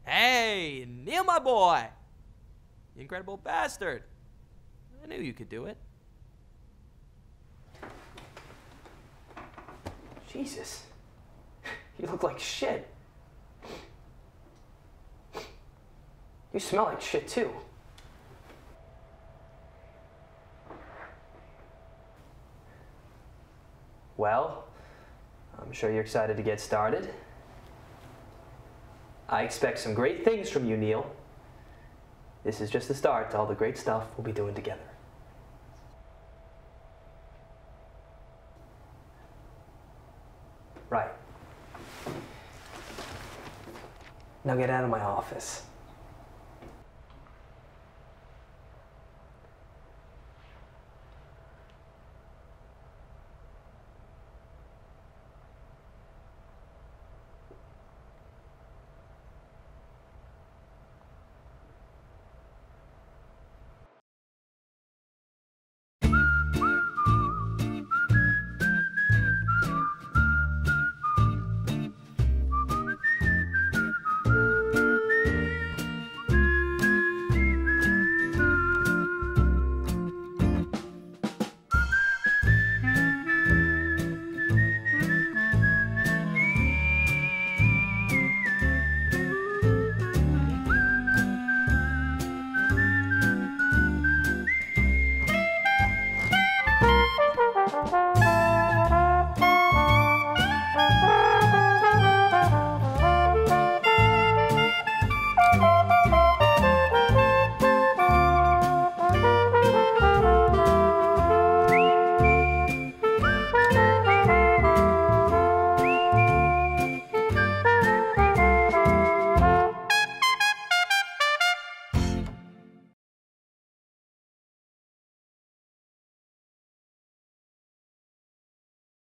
Hey, Neil, my boy. You incredible bastard. I knew you could do it. Jesus, you look like shit. You smell like shit too. Well, I'm sure you're excited to get started. I expect some great things from you, Neil. This is just the start to all the great stuff we'll be doing together. Right. Now get out of my office.